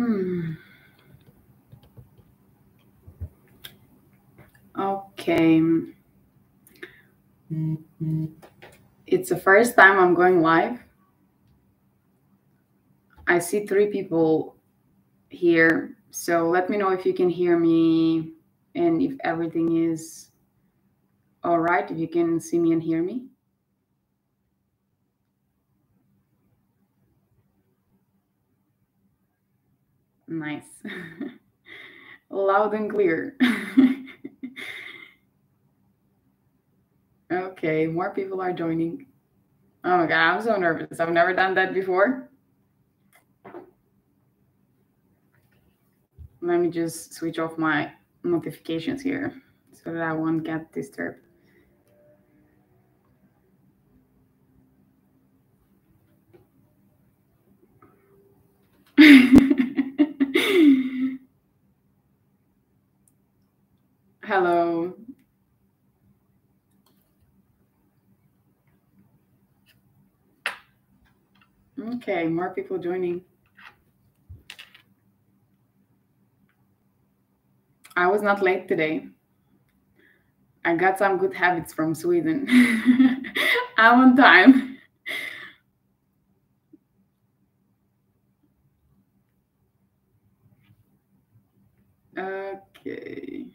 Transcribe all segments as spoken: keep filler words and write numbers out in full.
Hmm. Okay. It's the first time I'm going live. I see three people here. So let me know if you can hear me and if everything is all right, if you can see me and hear me. Nice. Loud and clear. Okay, more people are joining. Oh my God, I'm so nervous. I've never done that before. Let me just switch off my notifications here so that I won't get disturbed. Hello. Okay, more people joining. I was not late today. I got some good habits from Sweden. I'm on time. Okay.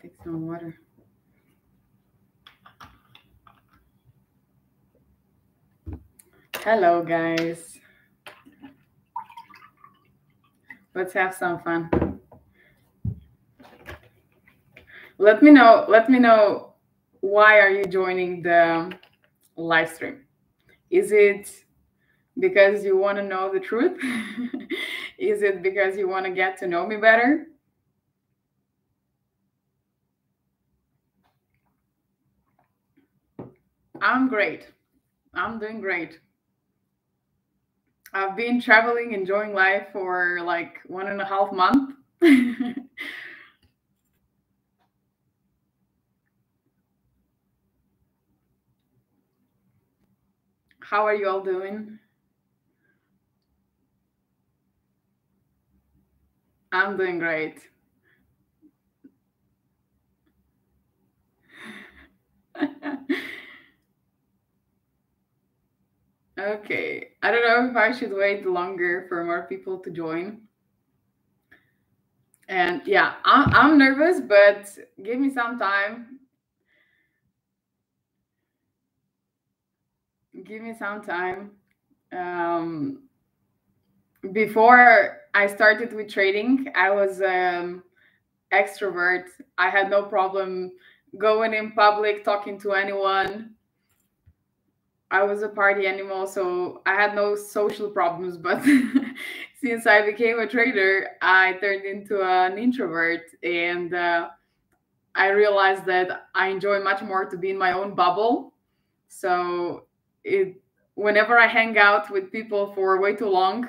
Take some water. Hello, guys. Let's have some fun. Let me know, let me know why are you joining the live stream? Is it because you want to know the truth? Is it because you want to get to know me better? I'm great. I'm doing great. I've been traveling, enjoying life for like one and a half month. How are you all doing? I'm doing great. Okay, I don't know if I should wait longer for more people to join. And yeah, I'm, I'm nervous, but give me some time. Give me some time. Um, before I started with trading, I was an um, extrovert. I had no problem going in public, talking to anyone. I was a party animal, so I had no social problems. But since I became a trader, I turned into an introvert. And uh, I realized that I enjoy much more to be in my own bubble. So it, whenever I hang out with people for way too long,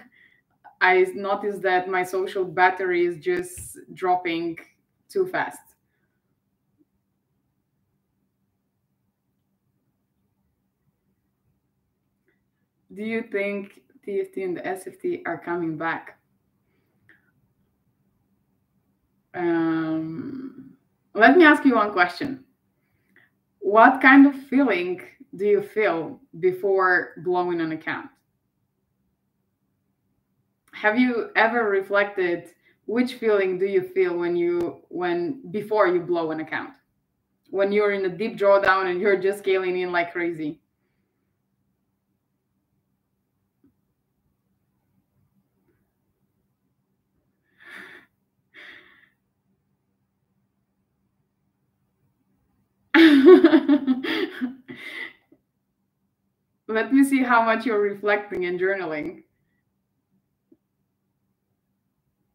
I notice that my social battery is just dropping too fast. Do you think T F T and the S F T are coming back? Um, let me ask you one question. What kind of feeling do you feel before blowing an account? Have you ever reflected which feeling do you feel when you when before you blow an account? When you're in a deep drawdown and you're just scaling in like crazy? Let me see how much you're reflecting and journaling.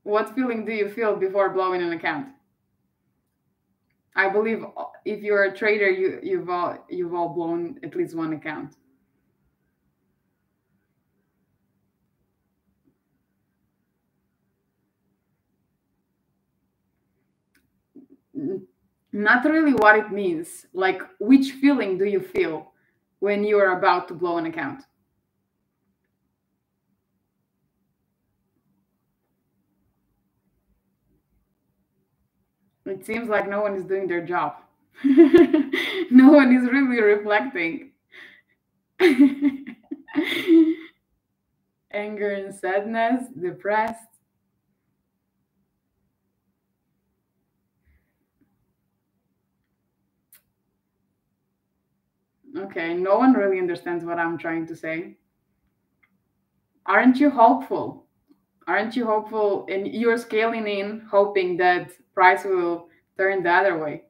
What feeling do you feel before blowing an account? I believe if you're a trader, you, you've all, you've all blown at least one account. Not really what it means, like which feeling do you feel when you are about to blow an account? It seems like no one is doing their job. No one is really reflecting. Anger and sadness, depressed. Okay, no one really understands what I'm trying to say. Aren't you hopeful? Aren't you hopeful? And you're scaling in, hoping that price will turn the other way.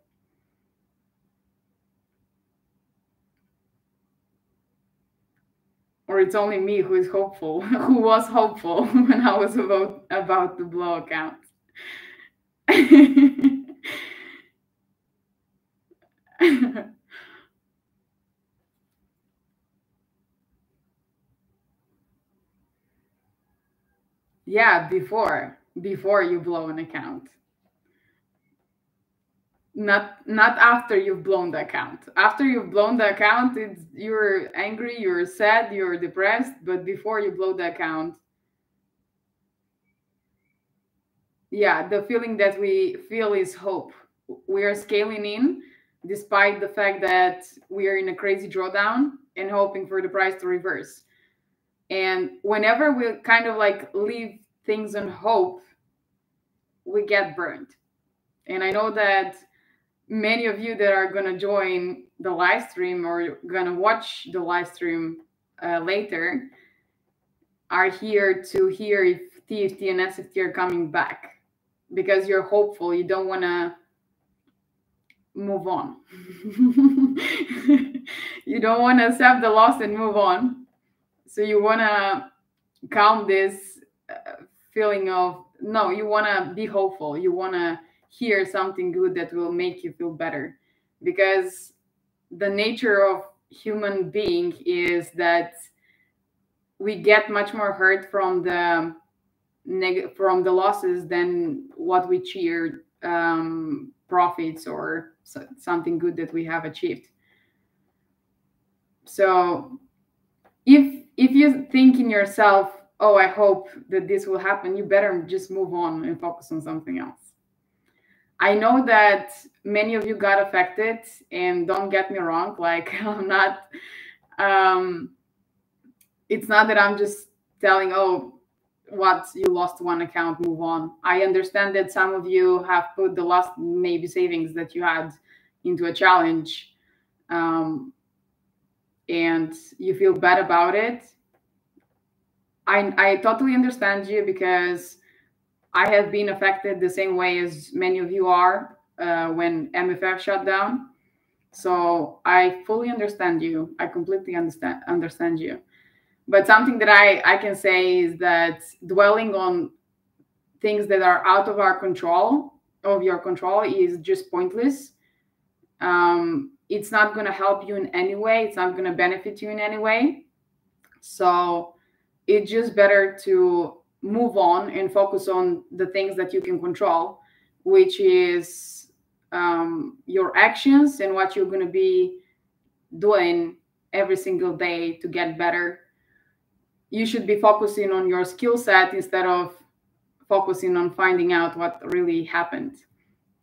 Or it's only me who is hopeful, who was hopeful when I was about, about the blow account. Yeah, before, before you blow an account. Not not after you've blown the account. After you've blown the account, it's, you're angry, you're sad, you're depressed. But before you blow the account, yeah, the feeling that we feel is hope. We are scaling in despite the fact that we are in a crazy drawdown and hoping for the price to reverse. And whenever we kind of like leave things on hope, we get burned. And I know that many of you that are going to join the live stream or going to watch the live stream uh, later are here to hear if T F T and S F T are coming back because you're hopeful. You don't want to move on. You don't want to accept the loss and move on. So you want to calm this uh, feeling of, no, you want to be hopeful. You want to hear something good that will make you feel better, because the nature of human being is that we get much more hurt from the neg from the losses than what we cheer um, profits or so something good that we have achieved. So if if you think in yourself, oh, I hope that this will happen, you better just move on and focus on something else. I know that many of you got affected, and don't get me wrong, like I'm not, um, it's not that I'm just telling, oh, what, you lost one account, move on. I understand that some of you have put the last maybe savings that you had into a challenge, um, and you feel bad about it. I, I totally understand you, because I have been affected the same way as many of you are uh, when M F F shut down. So I fully understand you. I completely understand understand you. But something that I, I can say is that dwelling on things that are out of our control, of your control, is just pointless. Um, it's not going to help you in any way. It's not going to benefit you in any way. So it's just better to move on and focus on the things that you can control, which is um, your actions and what you're going to be doing every single day to get better. You should be focusing on your skill set instead of focusing on finding out what really happened.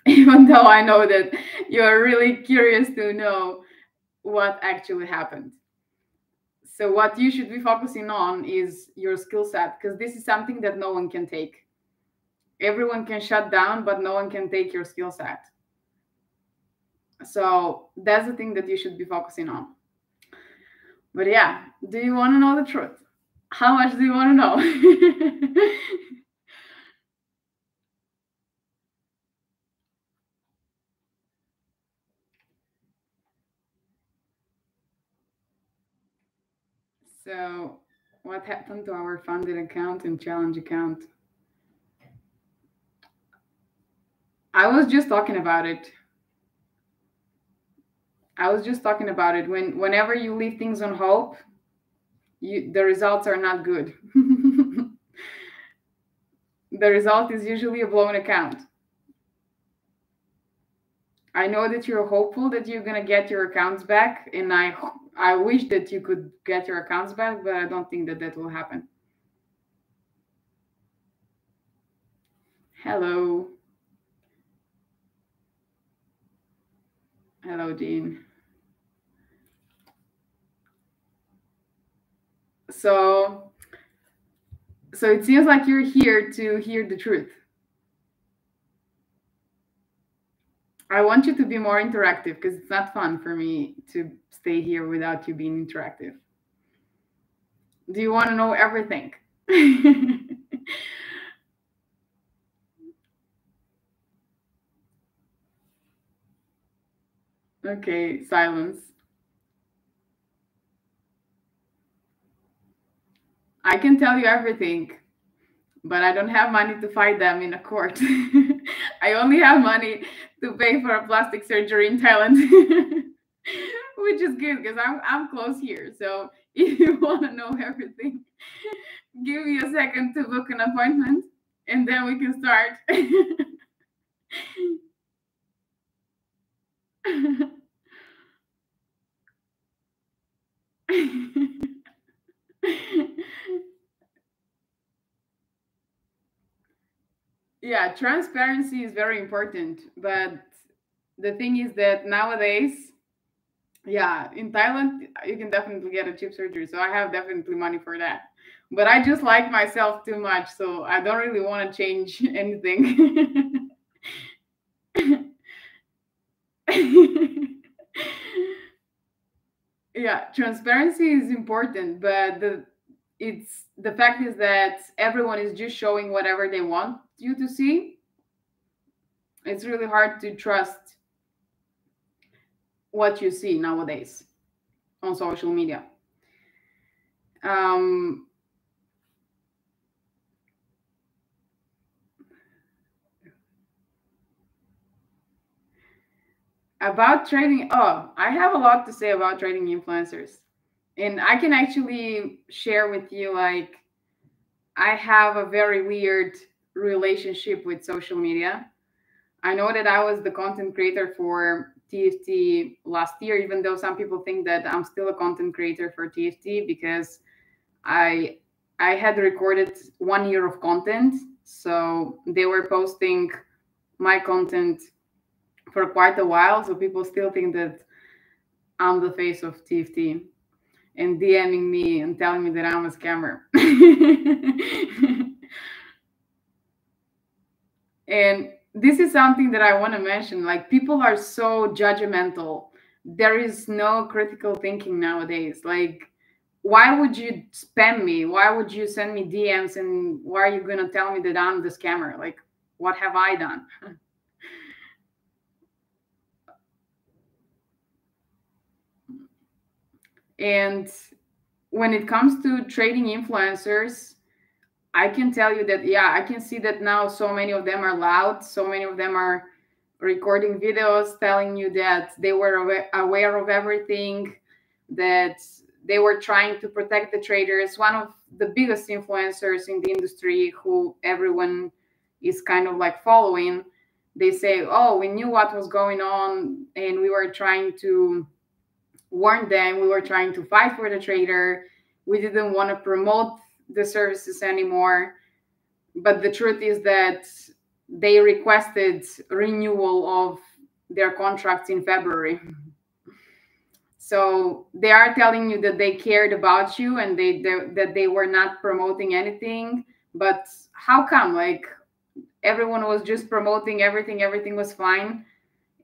Even though I know that you're really curious to know what actually happened. So what you should be focusing on is your skill set, because this is something that no one can take. Everyone can shut down, but no one can take your skill set. So that's the thing that you should be focusing on. But yeah, do you want to know the truth? How much do you want to know? So what happened to our funded account and challenge account? I was just talking about it. I was just talking about it. When, whenever you leave things on hope, you, the results are not good. The result is usually a blown account. I know that you're hopeful that you're going to get your accounts back, and I hope, I wish that you could get your accounts back, but I don't think that that will happen. Hello. Paladin. So, so it seems like you're here to hear the truth. I want you to be more interactive because it's not fun for me to stay here without you being interactive. Do you want to know everything? Okay, silence. I can tell you everything, but I don't have money to fight them in a court. I only have money to pay for a plastic surgery in Thailand, which is good because I'm, I'm close here. So if you want to know everything, give me a second to book an appointment and then we can start. Yeah, transparency is very important, but the thing is that nowadays, yeah, in Thailand you can definitely get a cheap surgery, so I have definitely money for that, but I just like myself too much, so I don't really want to change anything. Yeah, transparency is important, but the it's the fact is that everyone is just showing whatever they want you to see. It's really hard to trust what you see nowadays on social media. Um, About trading, oh, I have a lot to say about trading influencers. And I can actually share with you, like, I have a very weird relationship with social media. I know that I was the content creator for T F T last year, even though some people think that I'm still a content creator for T F T because I, I had recorded one year of content. So they were posting my content for quite a while, so people still think that I'm the face of T F T and DMing me and telling me that I'm a scammer. And this is something that I want to mention, like, people are so judgmental. There is no critical thinking nowadays. Like, why would you spam me? Why would you send me D Ms? And why are you gonna tell me that I'm the scammer? Like, what have I done? And when it comes to trading influencers, I can tell you that, yeah, I can see that now so many of them are loud. So many of them are recording videos telling you that they were aware of everything, that they were trying to protect the traders. One of the biggest influencers in the industry who everyone is kind of like following, they say, oh, we knew what was going on and we were trying to warned them, we were trying to fight for the trader, we didn't want to promote the services anymore. But the truth is that they requested renewal of their contracts in February. So they are telling you that they cared about you and they, they that they were not promoting anything. But how come? Like, everyone was just promoting everything, everything was fine.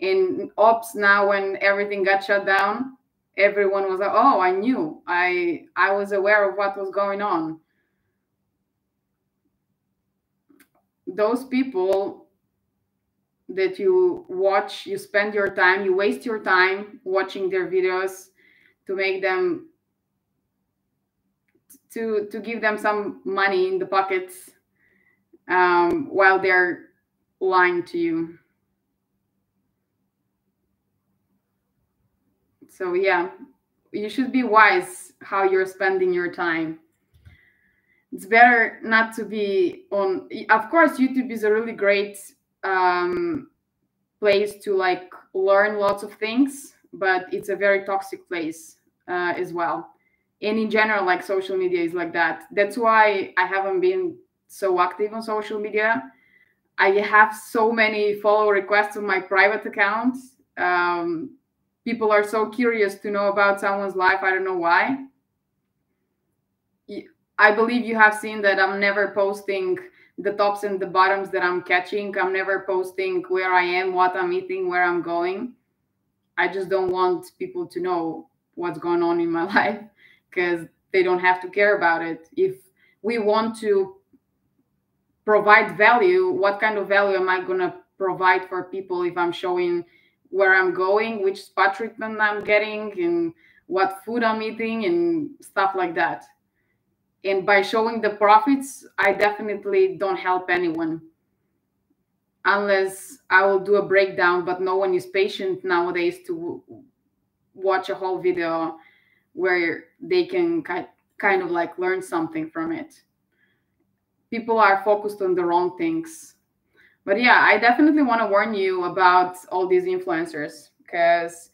In ops now, when everything got shut down, everyone was like, oh, I knew. I I was aware of what was going on. Those people that you watch, you spend your time, you waste your time watching their videos to make them, to, to give them some money in the pockets um, while they're lying to you. So yeah, you should be wise how you're spending your time. It's better not to be on, of course, YouTube is a really great um, place to like learn lots of things, but it's a very toxic place uh, as well. And in general, like, social media is like that. That's why I haven't been so active on social media. I have so many follow requests on my private account. Um, people are so curious to know about someone's life. I don't know why. I believe you have seen that I'm never posting the tops and the bottoms that I'm catching. I'm never posting where I am, what I'm eating, where I'm going. I just don't want people to know what's going on in my life, because they don't have to care about it. If we want to provide value, what kind of value am I going to provide for people if I'm showing where I'm going, which spa treatment I'm getting, and what food I'm eating, and stuff like that? And by showing the profits, I definitely don't help anyone, unless I will do a breakdown, but no one is patient nowadays to watch a whole video where they can kind of like learn something from it. People are focused on the wrong things. But yeah, I definitely want to warn you about all these influencers, because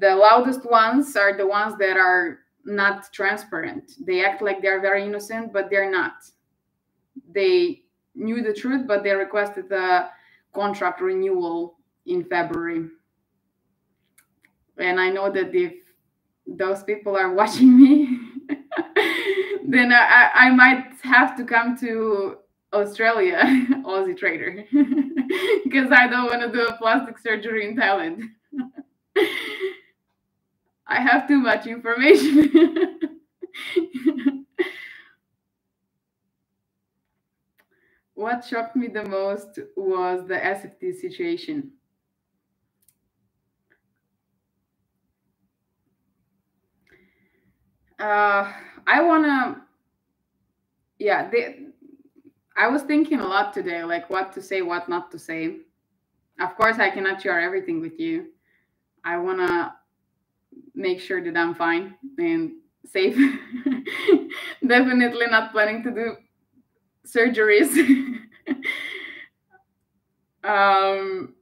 the loudest ones are the ones that are not transparent. They act like they're very innocent, but they're not. They knew the truth, but they requested a contract renewal in February. And I know that if those people are watching me, then I, I might have to come to Australia, Aussie trader, because I don't want to do a plastic surgery in Thailand. I have too much information. What shocked me the most was the S F T situation. Uh, I wanna, yeah, they, I was thinking a lot today, like what to say, what not to say. Of course, I cannot share everything with you. I wanna make sure that I'm fine and safe. Definitely not planning to do surgeries. um,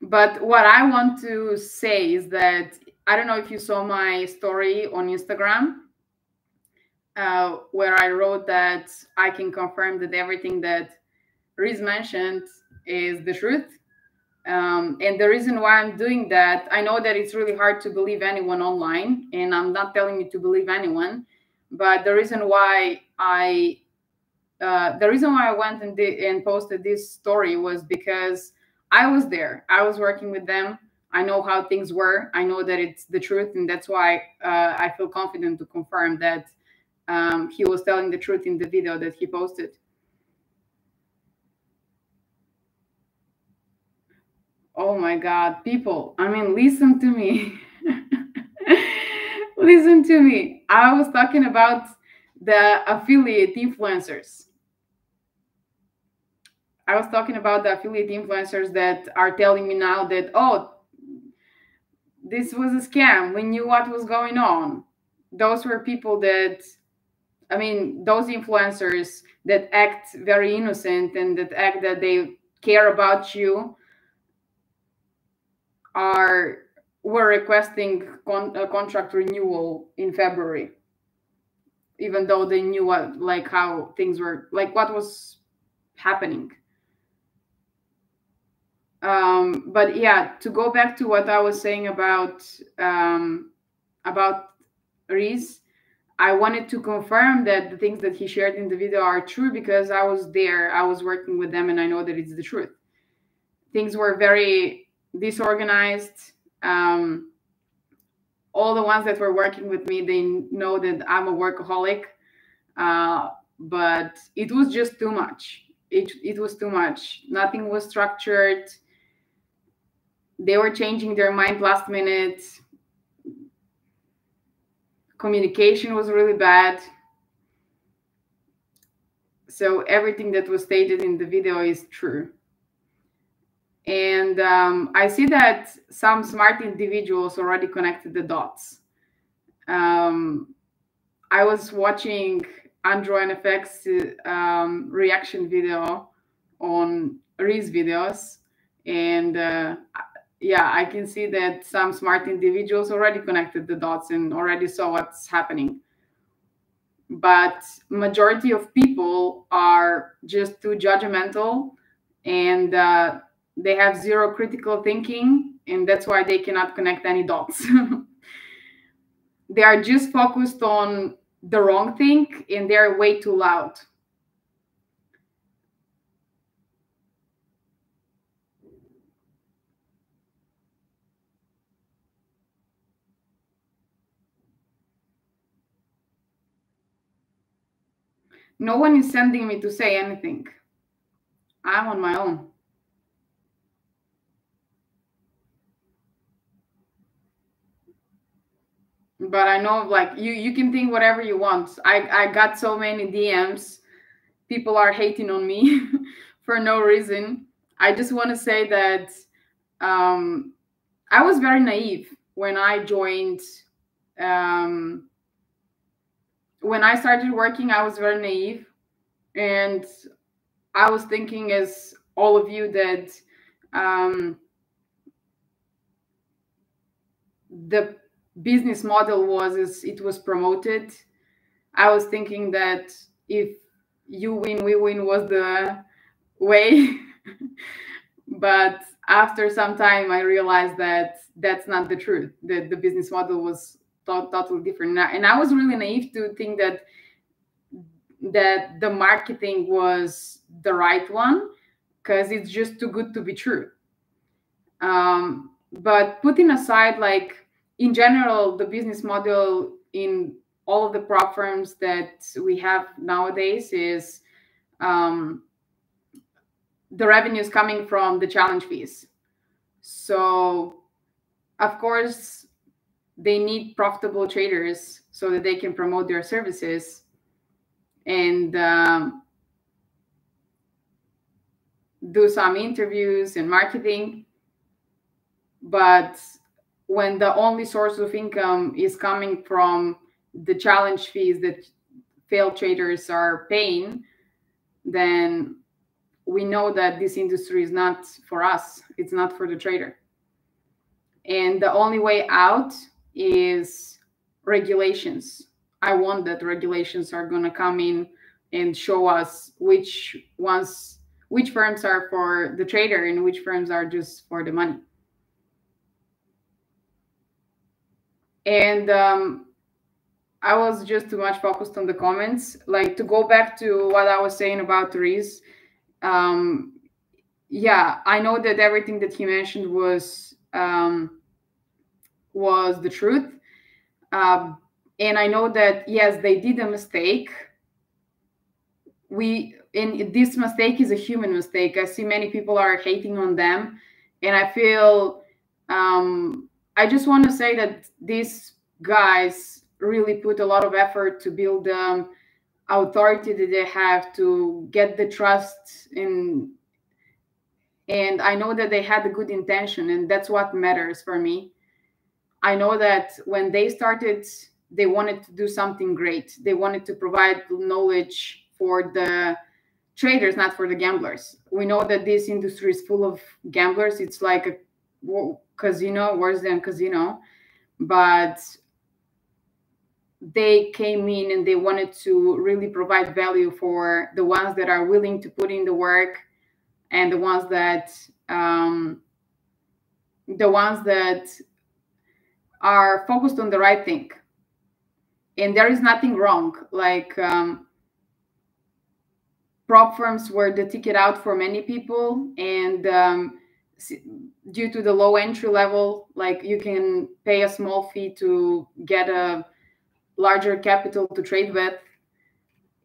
but what I want to say is that, I don't know if you saw my story on Instagram, uh, where I wrote that I can confirm that everything that Riz mentioned is the truth. Um, and the reason why I'm doing that, I know that it's really hard to believe anyone online, and I'm not telling you to believe anyone, but the reason why I, uh, the reason why I went and, did, and posted this story was because I was there. I was working with them. I know how things were. I know that it's the truth, and that's why uh, I feel confident to confirm that um, he was telling the truth in the video that he posted. Oh my God, people, I mean, listen to me. Listen to me. I was talking about the affiliate influencers. I was talking about the affiliate influencers that are telling me now that, oh, this was a scam. We knew what was going on. Those were people that, I mean, those influencers that act very innocent and that act that they care about you, Are were requesting con, a contract renewal in February, even though they knew what, like how things were, like what was happening. Um, but yeah, to go back to what I was saying about um, about Reese, I wanted to confirm that the things that he shared in the video are true because I was there, I was working with them, and I know that it's the truth. Things were very disorganized. Um, all the ones that were working with me, they know that I'm a workaholic, uh, but it was just too much. It, it was too much. Nothing was structured. They were changing their mind last minute. Communication was really bad. So everything that was stated in the video is true. And um, I see that some smart individuals already connected the dots. Um, I was watching Android F X um, reaction video on Riz videos. And uh, yeah, I can see that some smart individuals already connected the dots and already saw what's happening. But majority of people are just too judgmental, and uh, they have zero critical thinking, and that's why they cannot connect any dots. They are just focused on the wrong thing, and they're way too loud. No one is sending me to say anything. I'm on my own. But I know, like, you, you can think whatever you want. I, I got so many D Ms. People are hating on me for no reason. I just want to say that um, I was very naive when I joined. Um, when I started working, I was very naive. And I was thinking, as all of you, that um, the business model was as it was promoted. I was thinking that if you win, we win was the way. But after some time, I realized that that's not the truth, that the business model was totally different. And I was really naive to think that that the marketing was the right one, because it's just too good to be true. Um, but putting aside, like, in general, the business model in all of the prop firms that we have nowadays is um, the revenues coming from the challenge fees. So, of course, they need profitable traders so that they can promote their services. And um, do some interviews and marketing. But when the only source of income is coming from the challenge fees that failed traders are paying, then we know that this industry is not for us. It's not for the trader. And the only way out is regulations. I want that regulations are going to come in and show us which ones, which firms are for the trader and which firms are just for the money. And um, I was just too much focused on the comments. Like, to go back to what I was saying about Riz, um, yeah, I know that everything that he mentioned was um, was the truth. Uh, and I know that, yes, they did a mistake. We, and this mistake is a human mistake. I see many people are hating on them. And I feel... Um, I just want to say that these guys really put a lot of effort to build the um, authority that they have, to get the trust in. And I know that they had a good intention, and that's what matters for me. I know that when they started, they wanted to do something great. They wanted to provide knowledge for the traders, not for the gamblers. We know that this industry is full of gamblers. It's like a casino, worse than casino, but they came in and they wanted to really provide value for the ones that are willing to put in the work, and the ones that um, the ones that are focused on the right thing. And there is nothing wrong. Like, um, prop firms were the ticket out for many people, and um, due to the low entry level, like, you can pay a small fee to get a larger capital to trade with,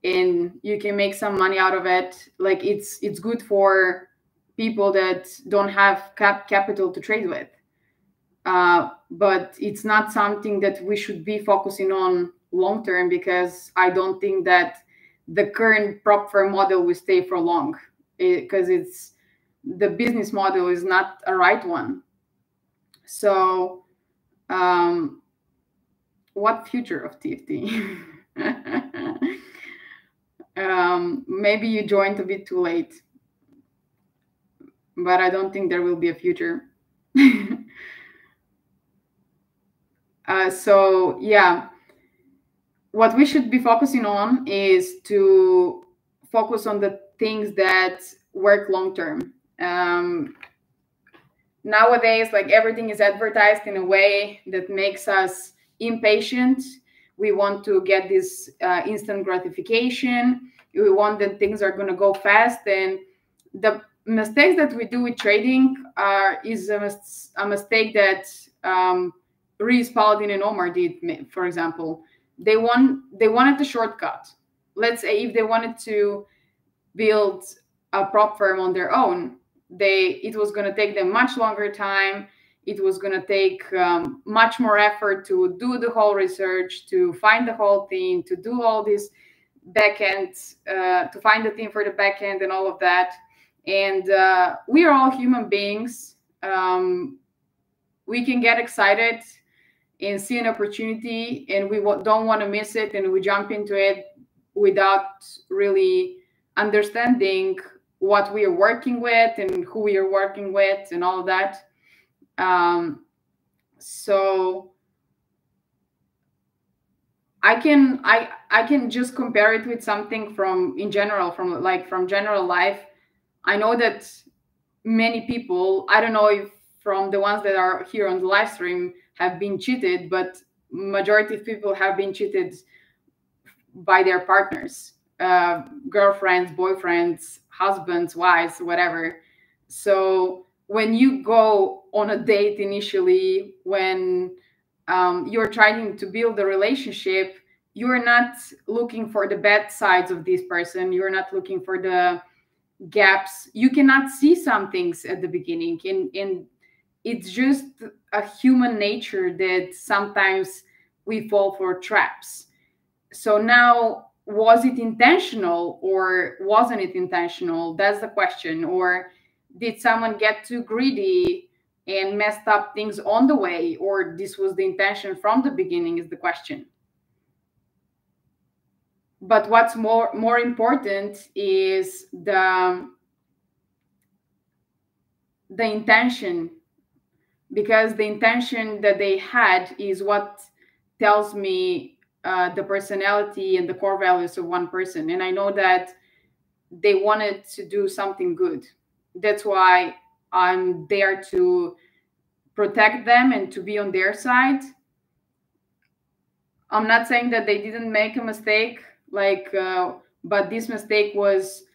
and you can make some money out of it. Like, it's it's good for people that don't have cap capital to trade with, uh, but it's not something that we should be focusing on long term, because I don't think that the current prop firm model will stay for long, because it, it's the business model is not a right one. So um, what future of T F T? um, maybe you joined a bit too late, but I don't think there will be a future. uh, so yeah, what we should be focusing on is to focus on the things that work long term. Um, nowadays, like, everything is advertised in a way that makes us impatient. We want to get this uh, instant gratification. We want that things are going to go fast. And the mistakes that we do with trading are is a, mis a mistake that um, Reese, Paladin, and Omar did, for example. They want they wanted the shortcut. Let's say if they wanted to build a prop firm on their own, they it was going to take them much longer time. It was going to take um, much more effort to do the whole research, to find the whole thing, to do all this backend, uh, to find the team for the backend and all of that. And uh, we are all human beings. Um, we can get excited and see an opportunity, and we don't want to miss it, and we jump into it without really understanding what we are working with and who we are working with and all of that. Um, so I can, I, I can just compare it with something from in general, from like from general life. I know that many people, I don't know if from the ones that are here on the live stream have been cheated, but majority of people have been cheated by their partners, uh, girlfriends, boyfriends, husbands, wives, whatever. So when you go on a date initially, when um, you're trying to build a relationship, you're not looking for the bad sides of this person. You're not looking for the gaps. You cannot see some things at the beginning. And, and it's just a human nature that sometimes we fall for traps. So now, was it intentional or wasn't it intentional? That's the question. Or did someone get too greedy and messed up things on the way? Or this was the intention from the beginning is the question. But what's more, more important is the, the intention, because the intention that they had is what tells me uh, the personality and the core values of one person. And I know that they wanted to do something good. That's why I'm there to protect them and to be on their side. I'm not saying that they didn't make a mistake, like, uh, but this mistake was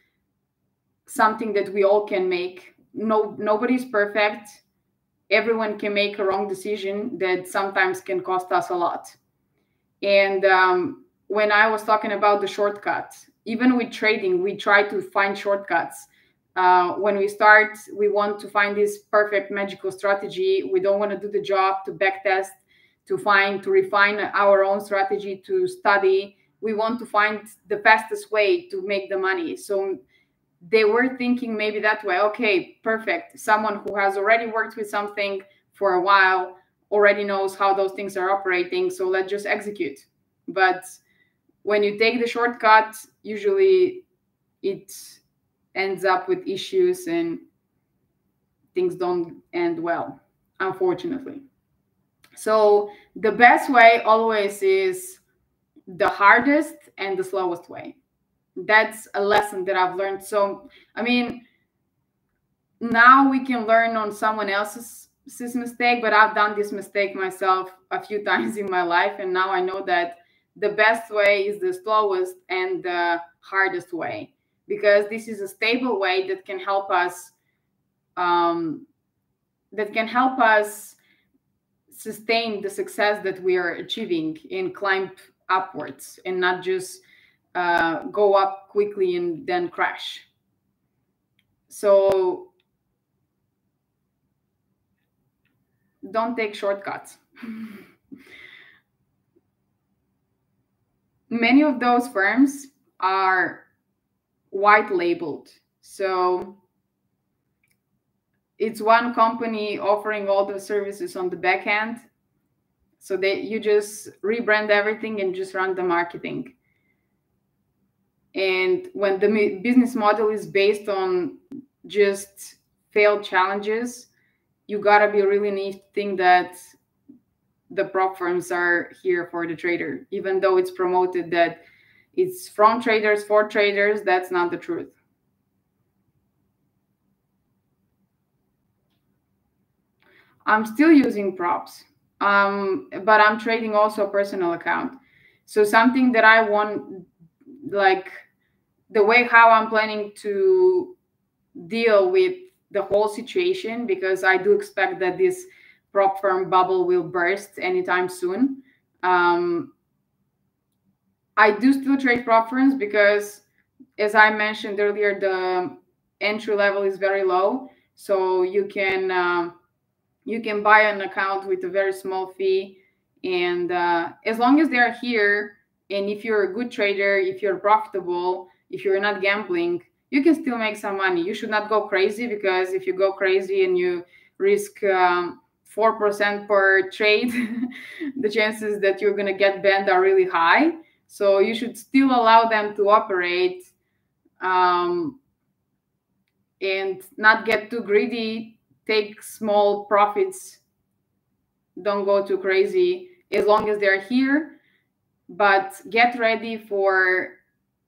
something that we all can make. No, nobody's perfect. Everyone can make a wrong decision that sometimes can cost us a lot. And um, when I was talking about the shortcuts, even with trading, we try to find shortcuts. Uh, when we start, we want to find this perfect magical strategy. We don't want to do the job to backtest, to find, to refine our own strategy, to study. We want to find the fastest way to make the money. So they were thinking maybe that way. Okay, perfect. Someone who has already worked with something for a while already knows how those things are operating. So let's just execute. But when you take the shortcut, usually it's ends up with issues and things don't end well, unfortunately. So the best way always is the hardest and the slowest way. That's a lesson that I've learned. So, I mean, now we can learn on someone else's mistake, but I've done this mistake myself a few times in my life. And now I know that the best way is the slowest and the hardest way, because this is a stable way that can help us, um, that can help us sustain the success that we are achieving and climb upwards and not just uh, go up quickly and then crash. So don't take shortcuts. Many of those firms are white labeled. So it's one company offering all the services on the back end. So that you just rebrand everything and just run the marketing. And when the business model is based on just failed challenges, you gotta be really neat thing that the prop firms are here for the trader, even though it's promoted that it's from traders for traders. That's not the truth. I'm still using props, um, but I'm trading also a personal account. So something that I want, like the way how I'm planning to deal with the whole situation, because I do expect that this prop firm bubble will burst anytime soon. Um, I do still trade prop firms because, as I mentioned earlier, the entry level is very low. So you can uh, you can buy an account with a very small fee. And uh, as long as they're here, and if you're a good trader, if you're profitable, if you're not gambling, you can still make some money. You should not go crazy, because if you go crazy and you risk um, four percent per trade, the chances that you're going to get banned are really high. So you should still allow them to operate um, and not get too greedy. Take small profits. Don't go too crazy as long as they're here. But get ready for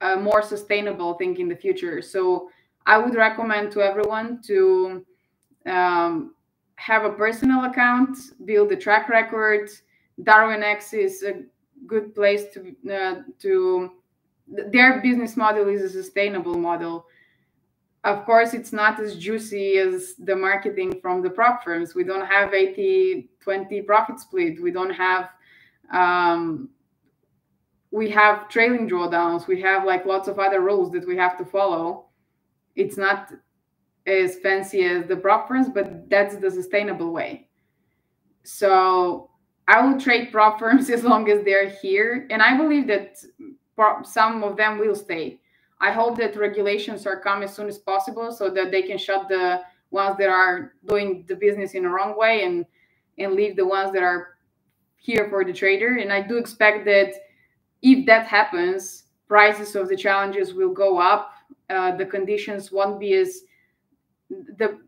a more sustainable thing in the future. So I would recommend to everyone to um, have a personal account, build a track record. DarwinX is a good place to, uh, to their business model is a sustainable model. Of course, it's not as juicy as the marketing from the prop firms. We don't have eighty twenty profit split. We don't have, um, we have trailing drawdowns. We have like lots of other rules that we have to follow. It's not as fancy as the prop firms, but that's the sustainable way. So I will trade prop firms as long as they're here. And I believe that some of them will stay. I hope that regulations are coming as soon as possible so that they can shut the ones that are doing the business in the wrong way and, and leave the ones that are here for the trader. And I do expect that if that happens, prices of the challenges will go up. Uh, the conditions won't be as, the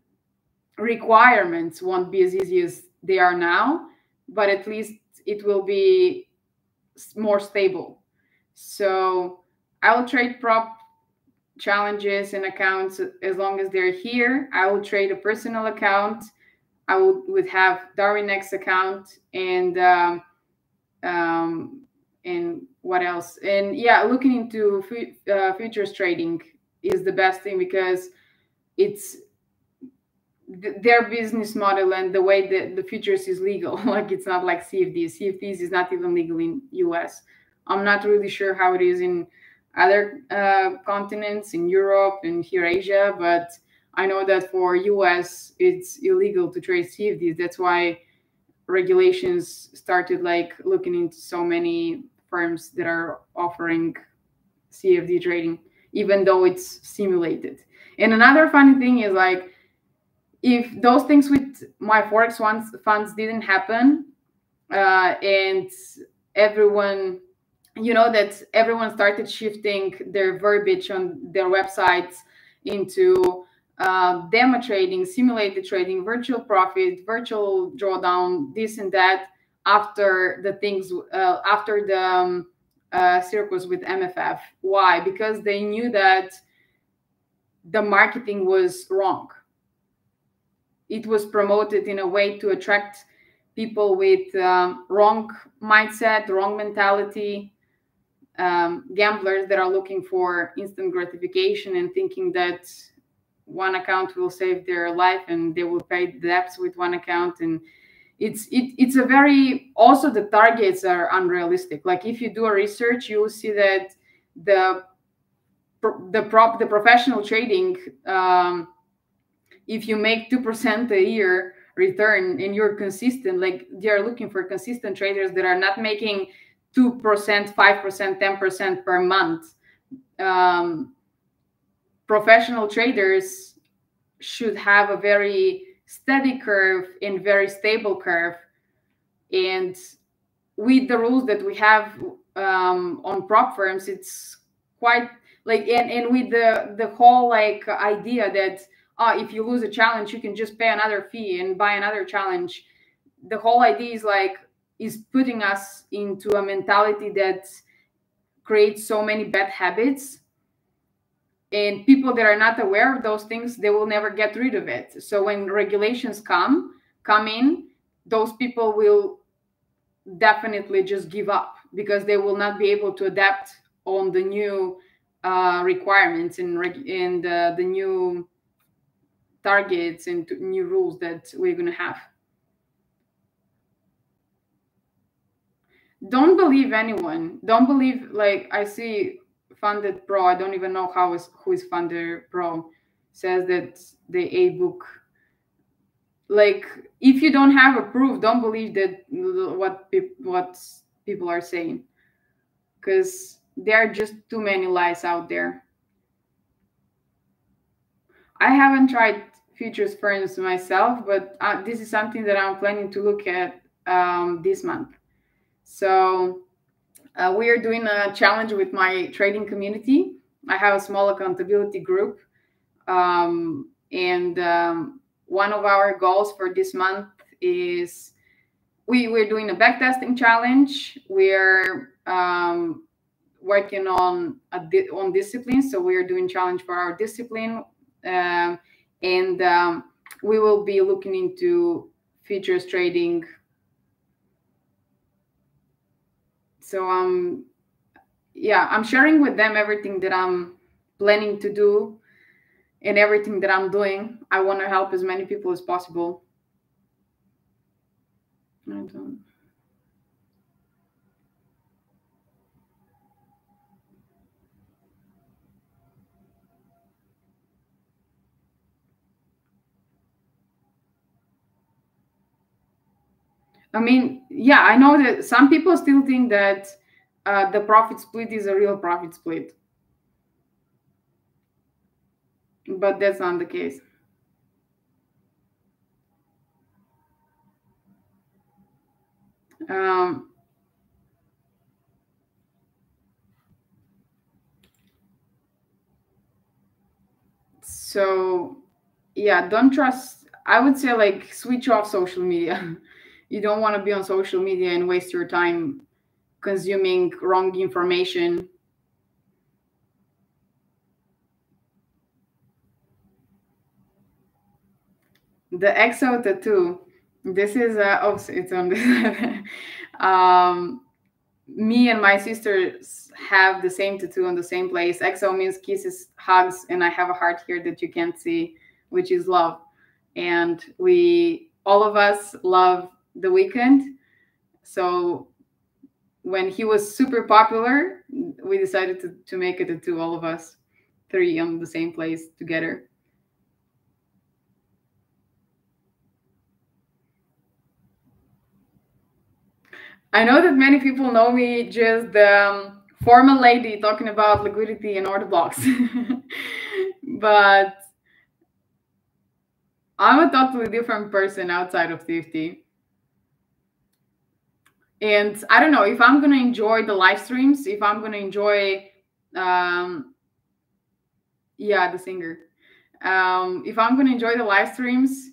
requirements won't be as easy as they are now, but at least it will be more stable. So I will trade prop challenges and accounts as long as they're here. I will trade a personal account. I will, would have DarwinX account and um, um, and what else? And yeah, looking into uh, futures trading is the best thing, because it's th their business model and the way that the futures is legal. Like it's not like C F Ds. C F Ds is not even legal in U S. I'm not really sure how it is in other uh, continents, in Europe and here Asia, but I know that for U S it's illegal to trade C F Ds. That's why regulations started like looking into so many firms that are offering C F D trading, even though it's simulated. And another funny thing is like, if those things with my Forex ones, funds didn't happen uh, and everyone, you know, that everyone started shifting their verbiage on their websites into uh, demo trading, simulated trading, virtual profit, virtual drawdown, this and that, after the things, uh, after the um, uh, circus with M F F. Why? Because they knew that the marketing was wrong. It was promoted in a way to attract people with um, wrong mindset, wrong mentality. Um, gamblers that are looking for instant gratification and thinking that one account will save their life and they will pay the debts with one account. And it's it, it's a very, also the targets are unrealistic. Like if you do a research, you will see that the the prop the professional trading, um, if you make two percent a year return and you're consistent, like they are looking for consistent traders that are not making two percent, five percent, ten percent per month. Um, professional traders should have a very steady curve and very stable curve. And with the rules that we have um, on prop firms, it's quite like, and, and with the, the whole like idea that, oh, if you lose a challenge, you can just pay another fee and buy another challenge. The whole idea is like, is putting us into a mentality that creates so many bad habits, and people that are not aware of those things, they will never get rid of it. So when regulations come, come in, those people will definitely just give up because they will not be able to adapt on the new uh, requirements and, reg and uh, the new targets and new rules that we're going to have. Don't believe anyone. Don't believe, like, I see Funded Pro. I don't even know how is, who is Funded Pro. Says that the A-book. Like, if you don't have a proof, don't believe that what, pe what people are saying. Because there are just too many lies out there. I haven't tried futures firms myself, but uh, this is something that I'm planning to look at um, this month. So uh, we are doing a challenge with my trading community. I have a small accountability group. Um, and um, one of our goals for this month is we, we're doing a backtesting challenge. We're um, working on, a di on discipline. So we're doing challenge for our discipline. Um, and um, we will be looking into futures trading. So um, yeah, I'm sharing with them everything that I'm planning to do and everything that I'm doing. I want to help as many people as possible. I don't. I mean, yeah, I know that some people still think that uh, the profit split is a real profit split. But that's not the case. Um, so, yeah, don't trust. I would say, like, switch off social media. You don't want to be on social media and waste your time consuming wrong information. The X O tattoo. This is uh, oh, it's on this. um, me and my sisters have the same tattoo on the same place. X O means kisses, hugs, and I have a heart here that you can't see, which is love. And we, all of us, love The Weeknd. So when he was super popular, we decided to, to make it a two, all of us three on the same place together. I know that many people know me just the um, formal lady talking about liquidity and order blocks, but I'm a totally different person outside of T F T. And I don't know if I'm going to enjoy the live streams, if I'm going to enjoy, um, yeah, the singer. Um, if I'm going to enjoy the live streams,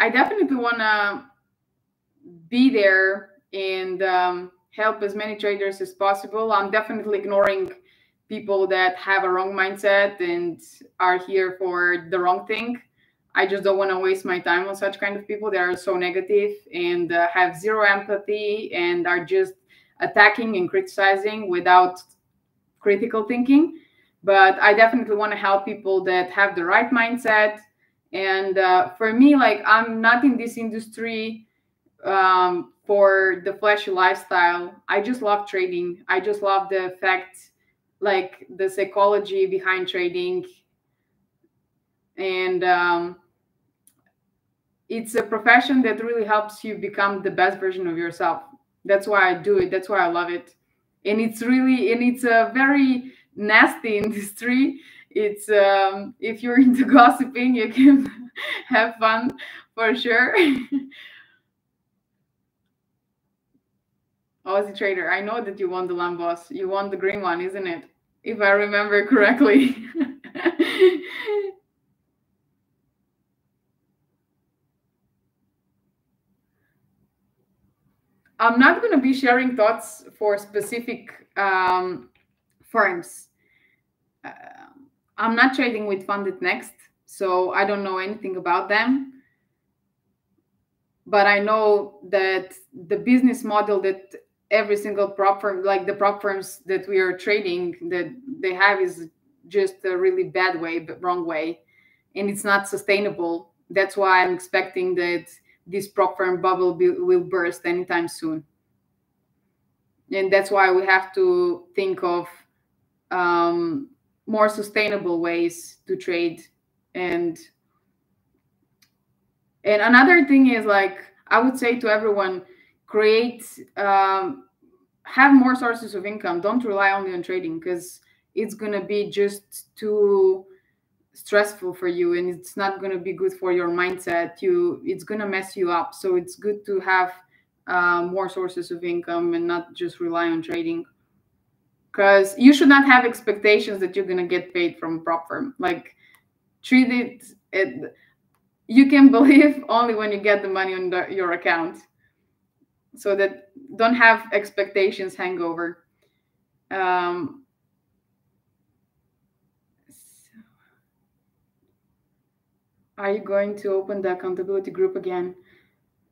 I definitely want to be there and um, help as many traders as possible. I'm definitely ignoring people that have a wrong mindset and are here for the wrong thing. I just don't want to waste my time on such kind of people that are so negative and uh, have zero empathy and are just attacking and criticizing without critical thinking. But I definitely want to help people that have the right mindset. And uh, for me, like, I'm not in this industry um, for the flashy lifestyle. I just love trading. I just love the fact, like, the psychology behind trading. And um, it's a profession that really helps you become the best version of yourself. That's why I do it. That's why I love it. And it's really, and it's a very nasty industry. It's, um, if you're into gossiping, you can have fun for sure. Aussie trader, I know that you want the Lambos. You want the green one, isn't it? If I remember correctly. I'm not going to be sharing thoughts for specific um, firms. Uh, I'm not trading with Funded Next, so I don't know anything about them. but I know that the business model that every single prop firm, like the prop firms that we are trading, that they have is just a really bad way, but wrong way, and it's not sustainable. That's why I'm expecting that this prop firm bubble be, will burst anytime soon. And that's why we have to think of um, more sustainable ways to trade. And and another thing is, like, I would say to everyone, create, um, have more sources of income. Don't rely only on trading, because it's going to be just too stressful for you, and it's not going to be good for your mindset. You, it's going to mess you up. So it's good to have uh, more sources of income and not just rely on trading, because you should not have expectations that you're going to get paid from a prop firm. Like, treat it, it, you can believe only when you get the money on the, your account. So that don't have expectations hangover. Um, so are you going to open the accountability group again?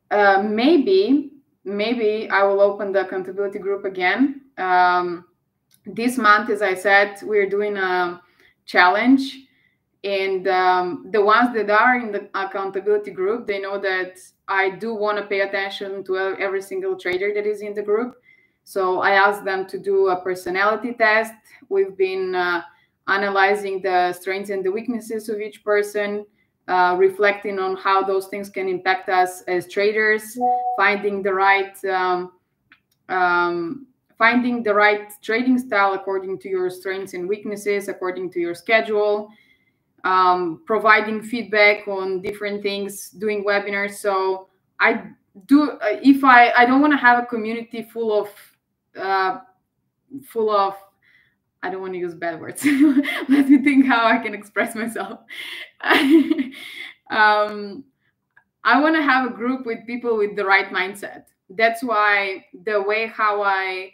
Uh, maybe, maybe I will open the accountability group again. Um, this month, as I said, we're doing a challenge. And um, the ones that are in the accountability group, they know that I do want to pay attention to every single trader that is in the group. So I asked them to do a personality test. We've been uh, analyzing the strengths and the weaknesses of each person, uh, reflecting on how those things can impact us as traders, finding the right um, um, finding the right trading style according to your strengths and weaknesses, according to your schedule. Um, providing feedback on different things, doing webinars. So I do, uh, if I, I don't want to have a community full of, uh, full of, I don't want to use bad words. Let me think how I can express myself. um, I want to have a group with people with the right mindset. That's why the way how I,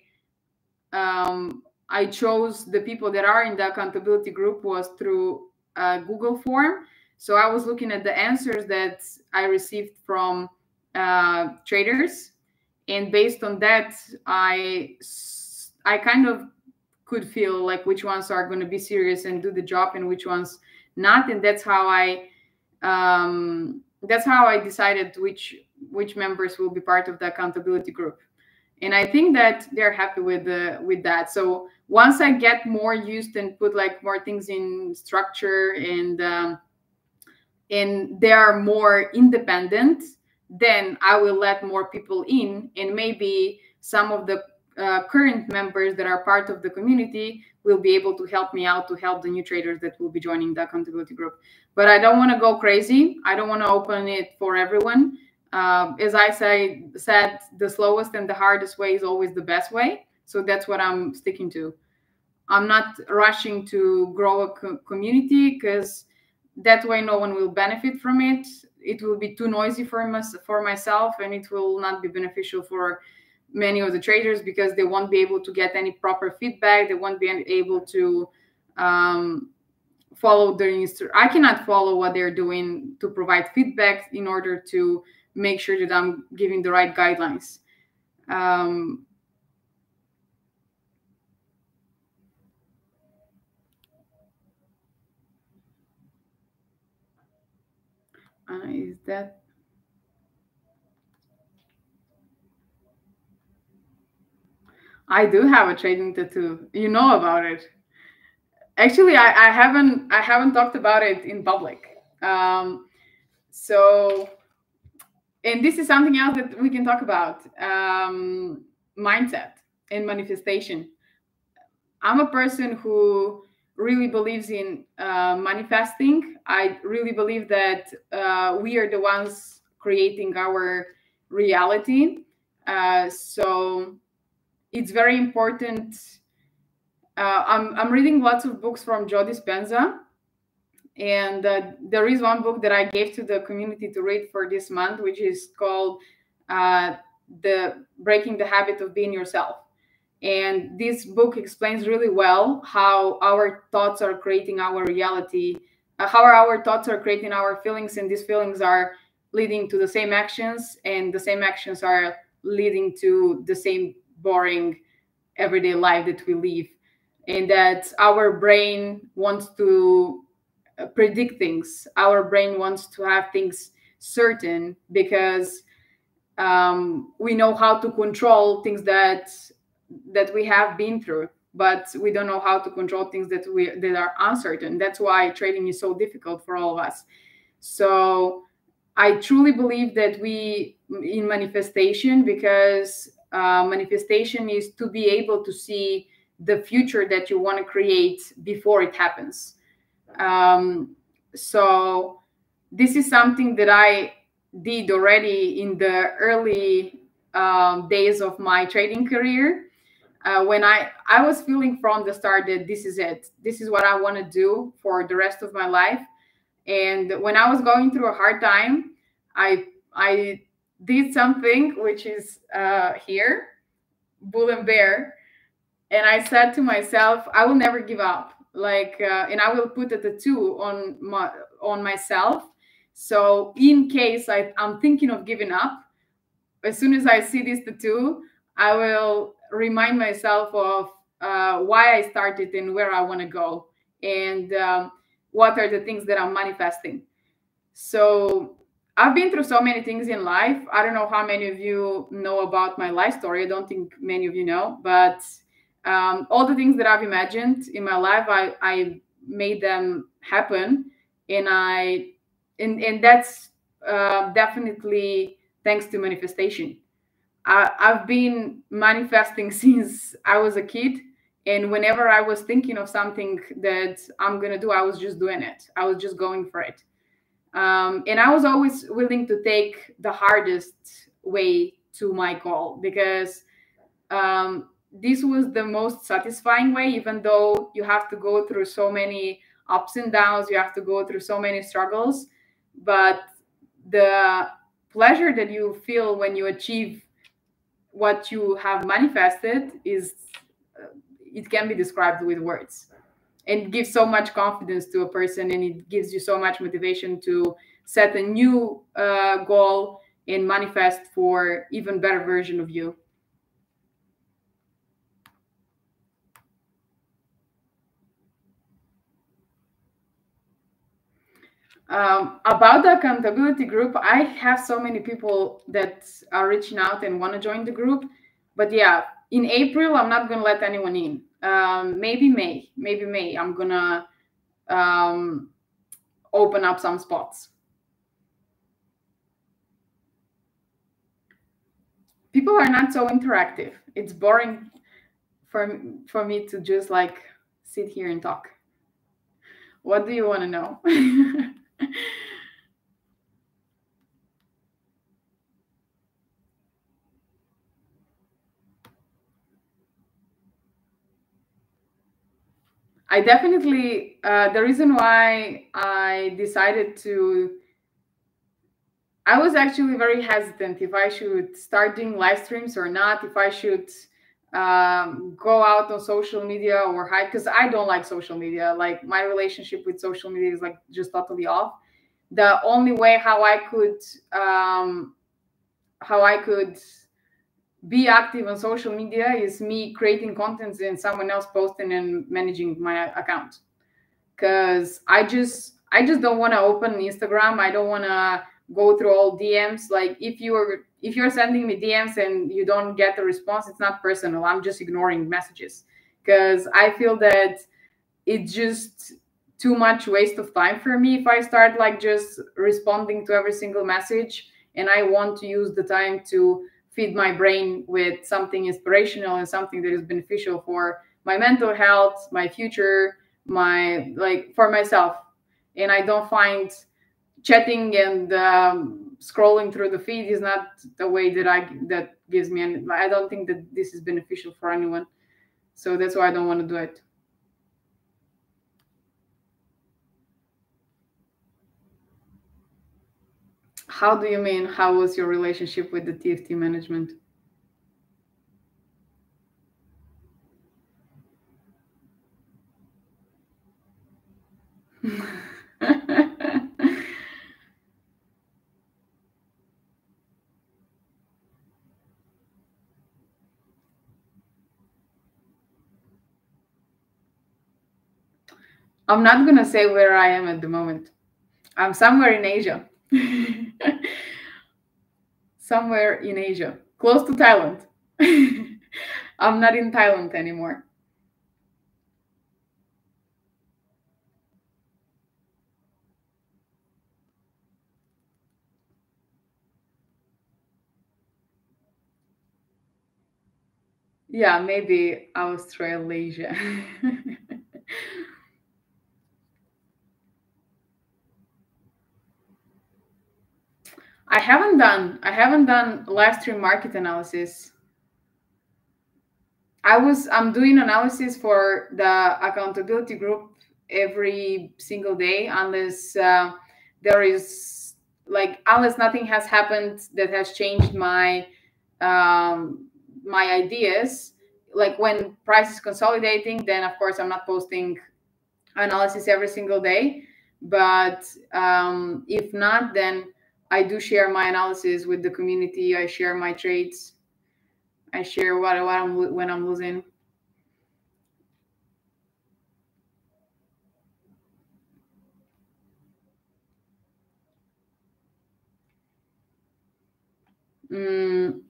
um, I chose the people that are in the accountability group was through Uh, Google form. So I was looking at the answers that I received from uh, traders, and based on that, I I kind of could feel like which ones are going to be serious and do the job, and which ones not. And that's how I um, that's how I decided which which members will be part of the accountability group. And I think that they're happy with the, with that. So once I get more used and put like more things in structure, and um, and they are more independent, then I will let more people in. And maybe some of the uh, current members that are part of the community will be able to help me out to help the new traders that will be joining the accountability group. But I don't want to go crazy. I don't want to open it for everyone. Uh, as I say, said, the slowest and the hardest way is always the best way. So that's what I'm sticking to. I'm not rushing to grow a co community, because that way no one will benefit from it. It will be too noisy for, mys for myself, and it will not be beneficial for many of the traders, because they won't be able to get any proper feedback. They won't be able to um, follow their instructions. I cannot follow what they're doing to provide feedback in order to make sure that I'm giving the right guidelines. Um, uh, is that? I do have a trading tattoo. You know about it. Actually, I, I haven't. I haven't talked about it in public. Um, so. And this is something else that we can talk about, um, mindset and manifestation. I'm a person who really believes in uh, manifesting. I really believe that uh, we are the ones creating our reality. Uh, so it's very important. Uh, I'm, I'm reading lots of books from Joe Dispenza. And uh, there is one book that I gave to the community to read for this month, which is called uh, The Breaking the Habit of Being Yourself. And this book explains really well how our thoughts are creating our reality, uh, how our thoughts are creating our feelings, and these feelings are leading to the same actions, and the same actions are leading to the same boring everyday life that we live. And that our brain wants to predict things. Our brain wants to have things certain because um, we know how to control things that that we have been through, but we don't know how to control things that we that are uncertain. That's why trading is so difficult for all of us. So I truly believe that we in manifestation, because uh, manifestation is to be able to see the future that you want to create before it happens. Um, so this is something that I did already in the early um, days of my trading career. Uh, when I, I was feeling from the start that this is it. This is what I want to do for the rest of my life. And when I was going through a hard time, I, I did something which is uh, here, bull and bear. And I said to myself, I will never give up. Like, uh, and I will put a tattoo on my, on myself. So in case I, I'm thinking of giving up, as soon as I see this tattoo, I will remind myself of uh, why I started and where I want to go, and um, what are the things that I'm manifesting. So I've been through so many things in life. I don't know how many of you know about my life story. I don't think many of you know, but Um, all the things that I've imagined in my life, I, I made them happen, and I and, and that's uh, definitely thanks to manifestation. I, I've been manifesting since I was a kid, and whenever I was thinking of something that I'm gonna do, I was just doing it. I was just going for it, um, and I was always willing to take the hardest way to my goal, because Um, this was the most satisfying way, even though you have to go through so many ups and downs, you have to go through so many struggles. But the pleasure that you feel when you achieve what you have manifested is, uh, it can be described with words. And gives so much confidence to a person, and it gives you so much motivation to set a new uh, goal and manifest for even better version of you. Um, about the accountability group, I have so many people that are reaching out and want to join the group. But yeah, in April, I'm not going to let anyone in. Um, maybe May, maybe May, I'm going to um, open up some spots. People are not so interactive. It's boring for, for me to just like sit here and talk. What do you want to know? I definitely, uh, the reason why I decided to, I was actually very hesitant if I should start doing live streams or not, if I should um, go out on social media or hide, because I don't like social media. Like, my relationship with social media is like just totally off. The only way how I could, um, how I could be active on social media is me creating contents and someone else posting and managing my account. Cause I just, I just don't want to open Instagram. I don't want to go through all D Ms. Like, if you're, if you're sending me D Ms and you don't get a response, it's not personal. I'm just ignoring messages. Cause I feel that it's just too much waste of time for me if I start like just responding to every single message, and I want to use the time to feed my brain with something inspirational and something that is beneficial for my mental health, my future, my, like, for myself. And I don't find chatting and um, scrolling through the feed is not the way that I, that gives me, and I don't think that this is beneficial for anyone. So that's why I don't want to do it. How do you mean? How was your relationship with the T F T management? I'm not going to say where I am at the moment. I'm somewhere in Asia. Somewhere in Asia, close to Thailand. I'm not in Thailand anymore. Yeah, maybe Australasia. I haven't done, I haven't done live stream market analysis. I was, I'm doing analysis for the accountability group every single day, unless uh, there is like, unless nothing has happened that has changed my, um, my ideas. Like when price is consolidating, then of course I'm not posting analysis every single day, but um, if not, then I do share my analysis with the community. I share my trades. I share what, what I'm, when I'm losing. Mm.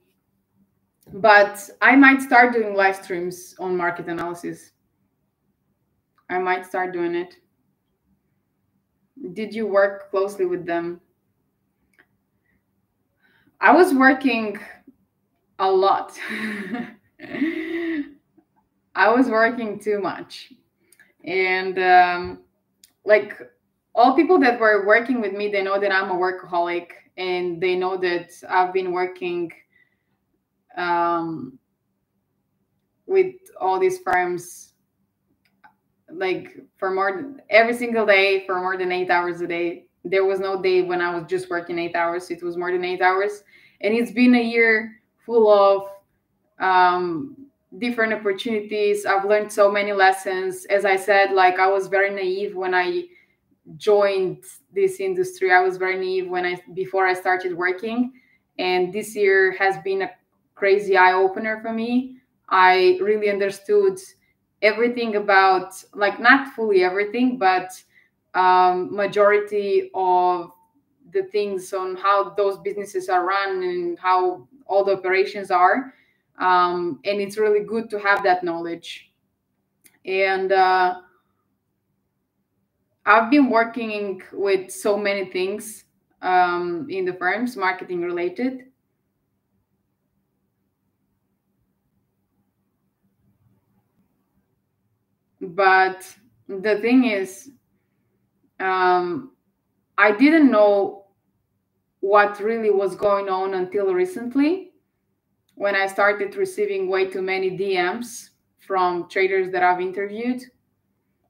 But I might start doing live streams on market analysis. I might start doing it. Did you work closely with them? I was working a lot. I was working too much. And um, like all people that were working with me, they know that I'm a workaholic, and they know that I've been working um with all these firms like for more than, every single day for more than eight hours a day. There was no day when I was just working eight hours. It was more than eight hours, and it's been a year full of um different opportunities. I've learned so many lessons. As I said, like I was very naive when I joined this industry. I was very naive when I before I started working, and this year has been a crazy eye-opener for me. I really understood everything about, like not fully everything, but um, majority of the things on how those businesses are run and how all the operations are. Um, and it's really good to have that knowledge. And uh, I've been working with so many things um, in the firms, marketing related. But the thing is, um, I didn't know what really was going on until recently, when I started receiving way too many D Ms from traders that I've interviewed.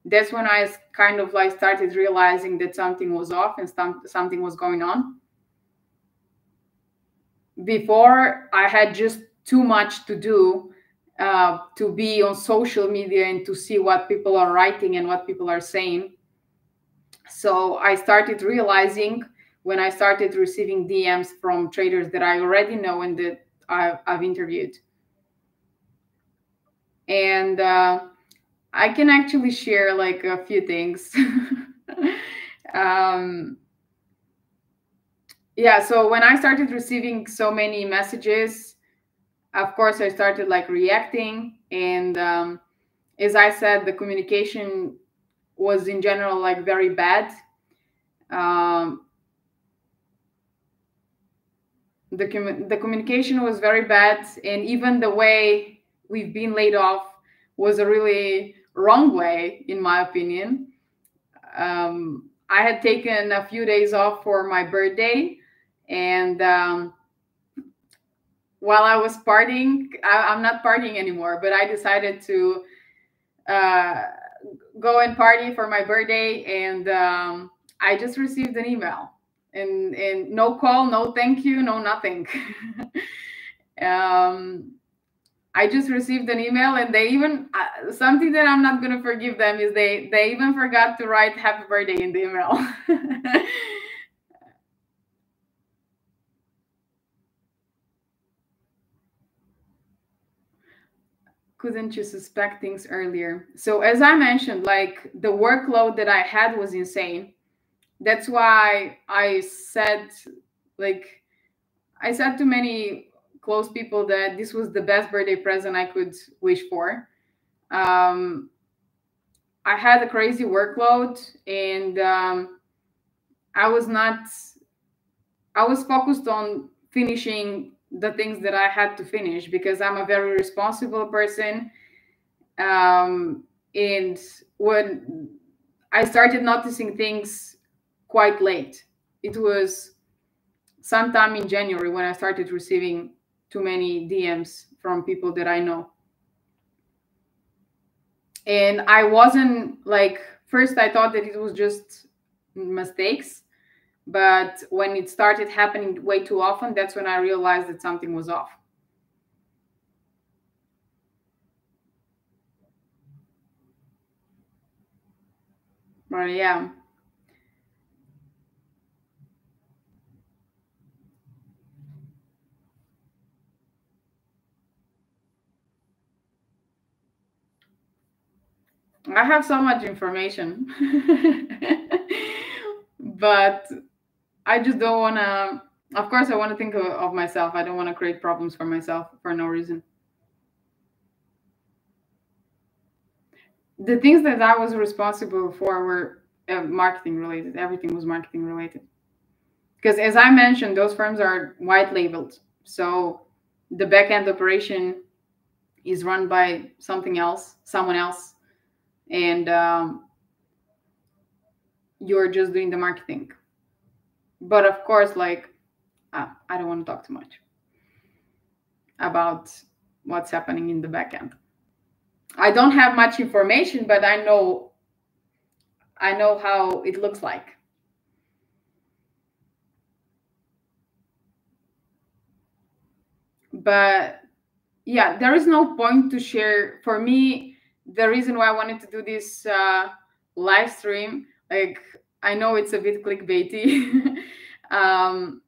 That's when I kind of like started realizing that something was off and something was going on. Before, I had just too much to do Uh, to be on social media and to see what people are writing and what people are saying. So I started realizing when I started receiving D Ms from traders that I already know and that I've, I've interviewed. And uh, I can actually share like a few things. um, yeah, so when I started receiving so many messages, of course, I started like reacting, and um, as I said, the communication was in general like very bad. Um, the com the communication was very bad, and even the way we've been laid off was a really wrong way, in my opinion. Um, I had taken a few days off for my birthday, and um, while I was partying, I, I'm not partying anymore, but I decided to uh, go and party for my birthday. And um, I just received an email, and, and no call, no thank you, no nothing. um, I just received an email, and they even, uh, something that I'm not going to forgive them is they, they even forgot to write happy birthday in the email. couldn't you suspect things earlier? So as I mentioned, like the workload that I had was insane. That's why I said, like, I said to many close people that this was the best birthday present I could wish for. Um, I had a crazy workload, and um, I was not, I was focused on finishing the things that I had to finish because I'm a very responsible person. Um, and when I started noticing things quite late, it was sometime in January when I started receiving too many D Ms from people that I know. And I wasn't like, first I thought that it was just mistakes, but when it started happening way too often, that's when I realized that something was off. But yeah. I have so much information, but I just don't want to, of course, I want to think of, of myself. I don't want to create problems for myself for no reason. The things that I was responsible for were uh, marketing related. Everything was marketing related. Because as I mentioned, those firms are white labeled. So the back-end operation is run by something else, someone else. And um, you're just doing the marketing. But of course, like, uh, I don't want to talk too much about what's happening in the back end. I don't have much information, but I know, I know how it looks like. But yeah, there is no point to share for me. The reason why I wanted to do this uh, live stream, like, I know it's a bit clickbaity. um,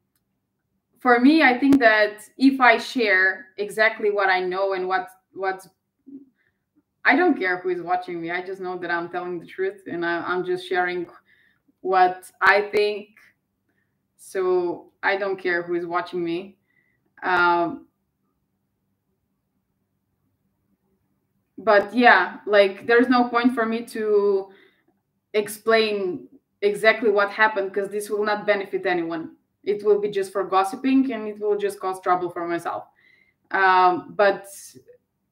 for me, I think that if I share exactly what I know and what, what's, I don't care who is watching me. I just know that I'm telling the truth, and I, I'm just sharing what I think. So I don't care who is watching me. Um, But yeah, like there's no point for me to explain exactly what happened because this will not benefit anyone. It will be just for gossiping, and it will just cause trouble for myself. Um, but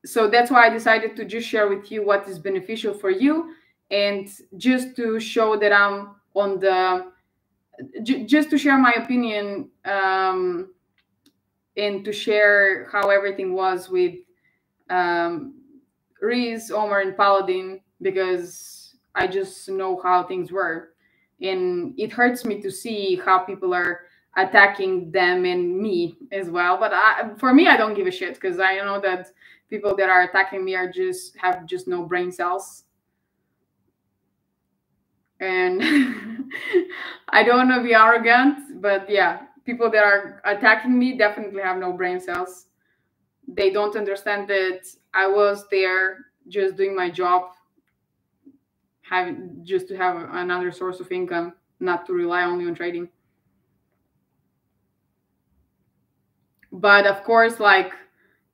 so that's why I decided to just share with you what is beneficial for you, and just to show that I'm on the, just to share my opinion, um, and to share how everything was with, um, Riz, Omar, and Paladin, because I just know how things were. And it hurts me to see how people are attacking them and me as well. But I, for me, I don't give a shit, because I know that people that are attacking me are just have just no brain cells. And I don't want to be arrogant, but yeah, people that are attacking me definitely have no brain cells. They don't understand that I was there just doing my job, having just to have another source of income, not to rely only on trading. But of course, like,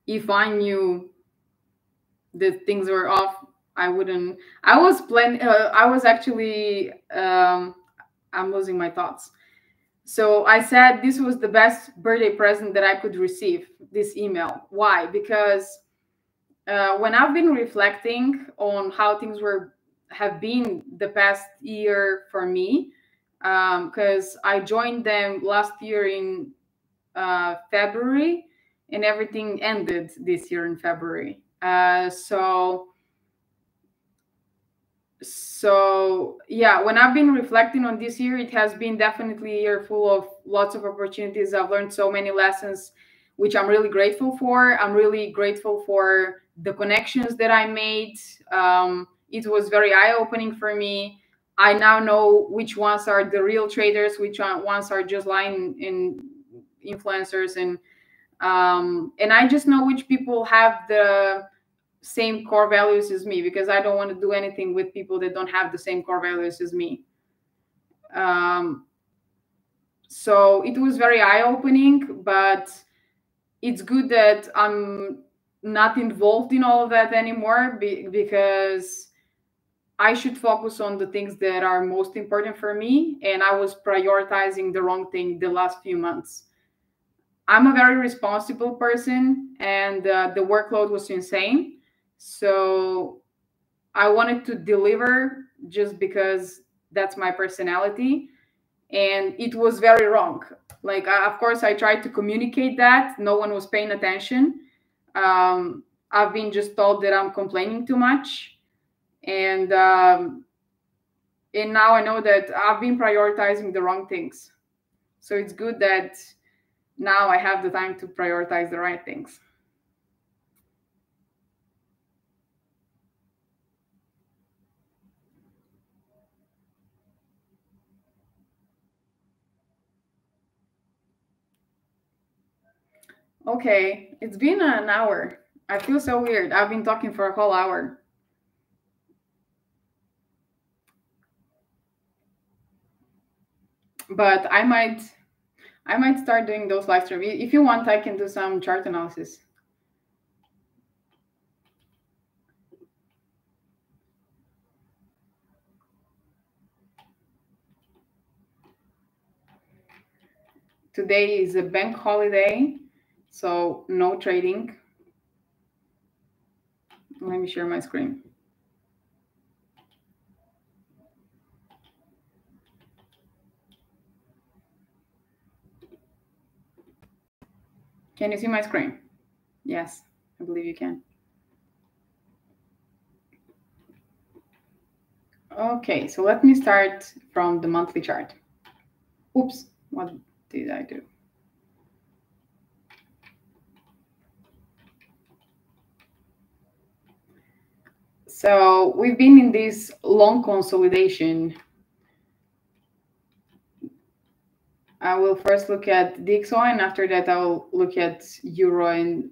if I knew that things were off, I wouldn't. I was planning. Uh, I was actually. Um, I'm losing my thoughts. So I said this was the best birthday present that I could receive. This email. Why? Because. Uh, when I've been reflecting on how things were have been the past year for me, because um, I joined them last year in uh, February, and everything ended this year in February. Uh, so, so yeah, when I've been reflecting on this year, it has been definitely a year full of lots of opportunities. I've learned so many lessons, which I'm really grateful for. I'm really grateful for the connections that I made. Um, it was very eye-opening for me. I now know which ones are the real traders, which ones are just lying in influencers, and um, and I just know which people have the same core values as me, because I don't want to do anything with people that don't have the same core values as me. Um, so it was very eye-opening, but it's good that I'm not involved in all of that anymore, be because I should focus on the things that are most important for me. And I was prioritizing the wrong thing the last few months. I'm a very responsible person, and uh, the workload was insane. So I wanted to deliver just because that's my personality. And it was very wrong. Like, I, of course, I tried to communicate that. No one was paying attention. Um, I've been just told that I'm complaining too much. And, um, and now I know that I've been prioritizing the wrong things. So it's good that now I have the time to prioritize the right things. Okay, it's been an hour. I feel so weird. I've been talking for a whole hour. But I might I might start doing those live streams. If you want, I can do some chart analysis. Today is a bank holiday, so no trading. Let me share my screen. Can you see my screen? Yes, I believe you can. Okay, so let me start from the monthly chart. Oops, what did I do? So we've been in this long consolidation. I will first look at D X Y, and after that, I will look at euro and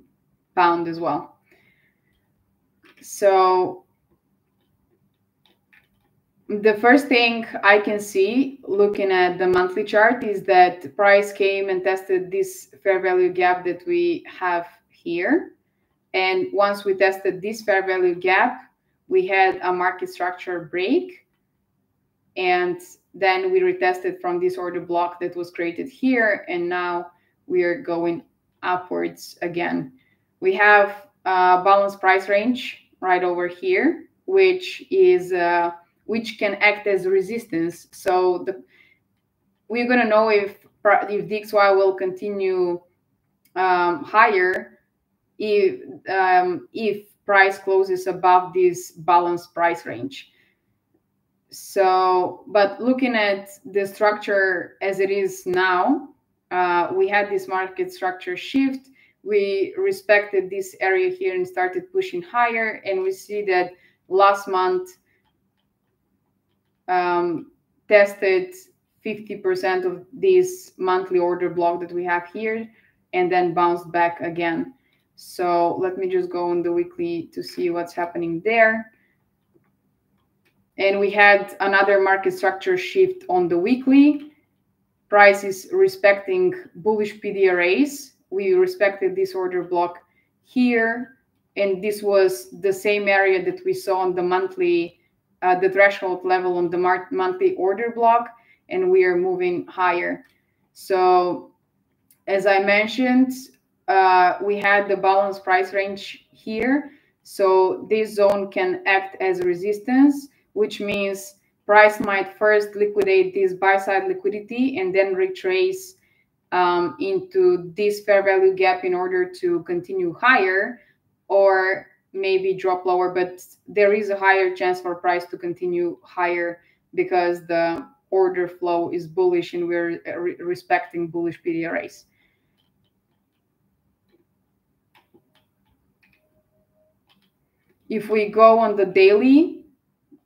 pound as well. So the first thing I can see looking at the monthly chart is that the price came and tested this fair value gap that we have here. And once we tested this fair value gap, we had a market structure break. And then we retested from this order block that was created here, and now we are going upwards again. We have a balanced price range right over here, which is uh, which can act as resistance. So the, we're going to know if if D X Y will continue um, higher if um, if price closes above this balanced price range. So, but looking at the structure as it is now, uh, we had this market structure shift. We respected this area here and started pushing higher. And we see that last month um, tested fifty percent of this monthly order block that we have here, and then bounced back again. So let me just go on the weekly to see what's happening there. And we had another market structure shift on the weekly. Price is respecting bullish P D R As. We respected this order block here. And this was the same area that we saw on the monthly, uh, the threshold level on the monthly order block. And we are moving higher. So as I mentioned, uh, we had the balanced price range here. So this zone can act as resistance, which means price might first liquidate this buy-side liquidity and then retrace um, into this fair value gap in order to continue higher, or maybe drop lower. But there is a higher chance for price to continue higher because the order flow is bullish and we're re respecting bullish P D R As. If we go on the daily,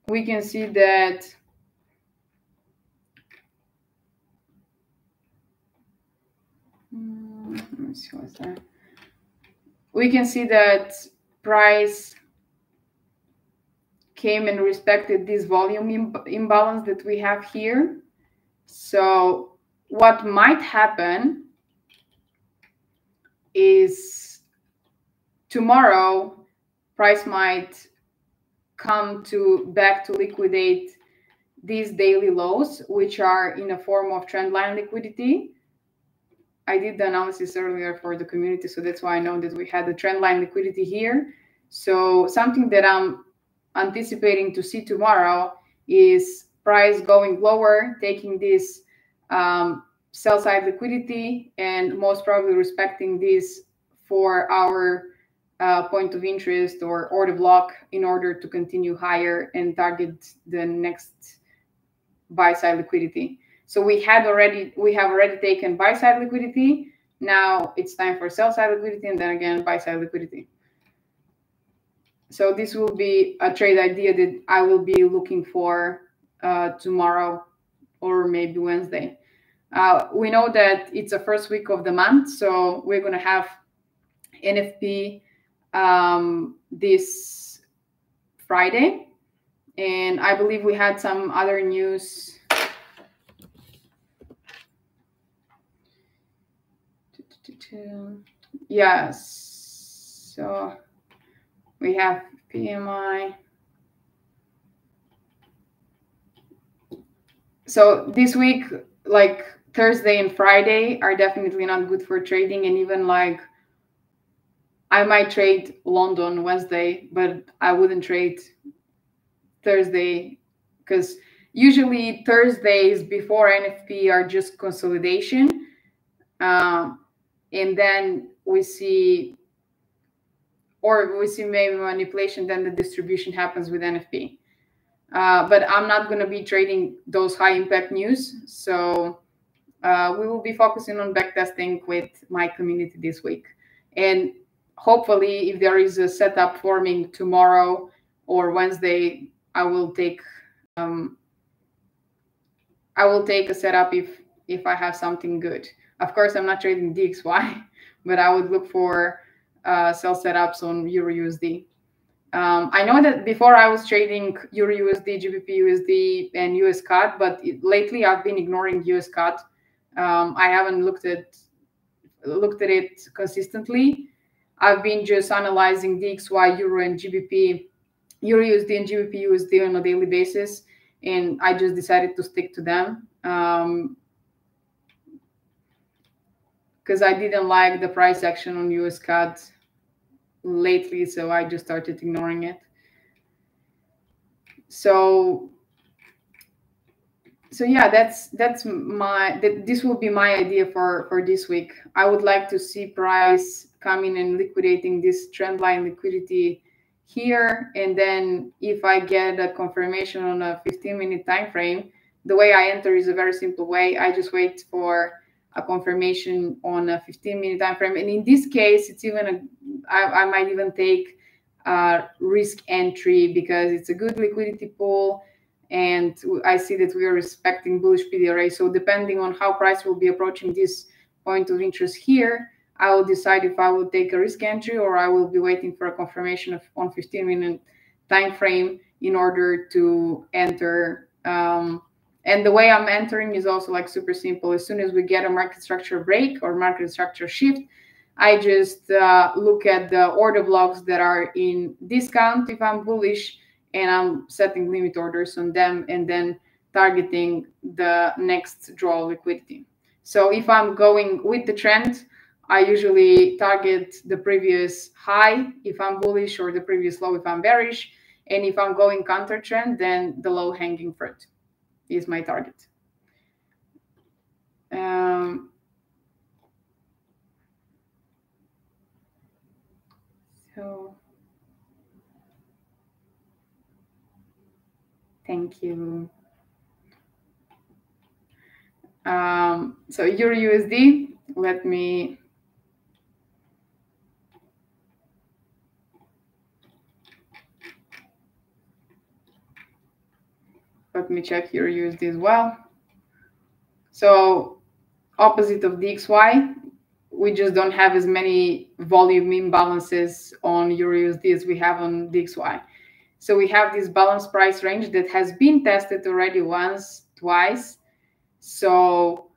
we can see that let me see what's there. We can see that price came and respected this volume Im imbalance that we have here. So what might happen is tomorrow price might come to back to liquidate these daily lows, which are in a form of trend line liquidity. I did the analysis earlier for the community, so that's why I know that we had the trend line liquidity here. So something that I'm anticipating to see tomorrow is price going lower, taking this um, sell side liquidity, and most probably respecting this for our uh, point of interest or order block in order to continue higher and target the next buy side liquidity. So we had already we have already taken buy side liquidity. Now it's time for sell side liquidity, and then again buy side liquidity. So this will be a trade idea that I will be looking for uh, tomorrow or maybe Wednesday. Uh, we know that it's the first week of the month, so we're going to have N F P um, this Friday. And I believe we had some other news. Yes, so we have P M I. So this week, like Thursday and Friday are definitely not good for trading. And even like I might trade London Wednesday, but I wouldn't trade Thursday because usually Thursdays before N F P are just consolidation. Um, and then we see, or we see maybe manipulation, then the distribution happens with N F P. Uh, but I'm not going to be trading those high impact news. So uh, we will be focusing on backtesting with my community this week. And hopefully if there is a setup forming tomorrow or Wednesday, I will take um, I will take a setup if, if I have something good. Of course, I'm not trading D X Y, but I would look for uh, sell setups on EURUSD. Um, I know that before I was trading EURUSD, G B P U S D, and U S CAD, but it, lately I've been ignoring U S CAD. Um, I haven't looked at looked at it consistently. I've been just analyzing D X Y, Euro, and G B P, EURUSD, and G B P U S D on a daily basis, and I just decided to stick to them because um, I didn't like the price action on U S CAD lately, so I just started ignoring it. So, so yeah, that's that's my that this will be my idea for for this week. I would like to see price coming and liquidating this trend line liquidity here, and then if I get a confirmation on a fifteen minute time frame, the way I enter is a very simple way. I just wait for a confirmation on a fifteen minute time frame, and in this case, it's even a I, I might even take uh, risk entry because it's a good liquidity pool, and I see that we are respecting bullish P D R A. So depending on how price will be approaching this point of interest here, I will decide if I will take a risk entry or I will be waiting for a confirmation of on fifteen minute time frame in order to enter. Um, and the way I'm entering is also like super simple. As soon as we get a market structure break or market structure shift, I just uh, look at the order blocks that are in discount if I'm bullish, and I'm setting limit orders on them and then targeting the next draw liquidity. So if I'm going with the trend, I usually target the previous high if I'm bullish or the previous low if I'm bearish. And if I'm going counter trend, then the low hanging fruit is my target. Um, So, thank you. Um, so EURUSD, let me. Let me check EURUSD as well. So opposite of D X Y. We just don't have as many volume imbalances on EURUSD as we have on D X Y. So we have this balanced price range that has been tested already once, twice. So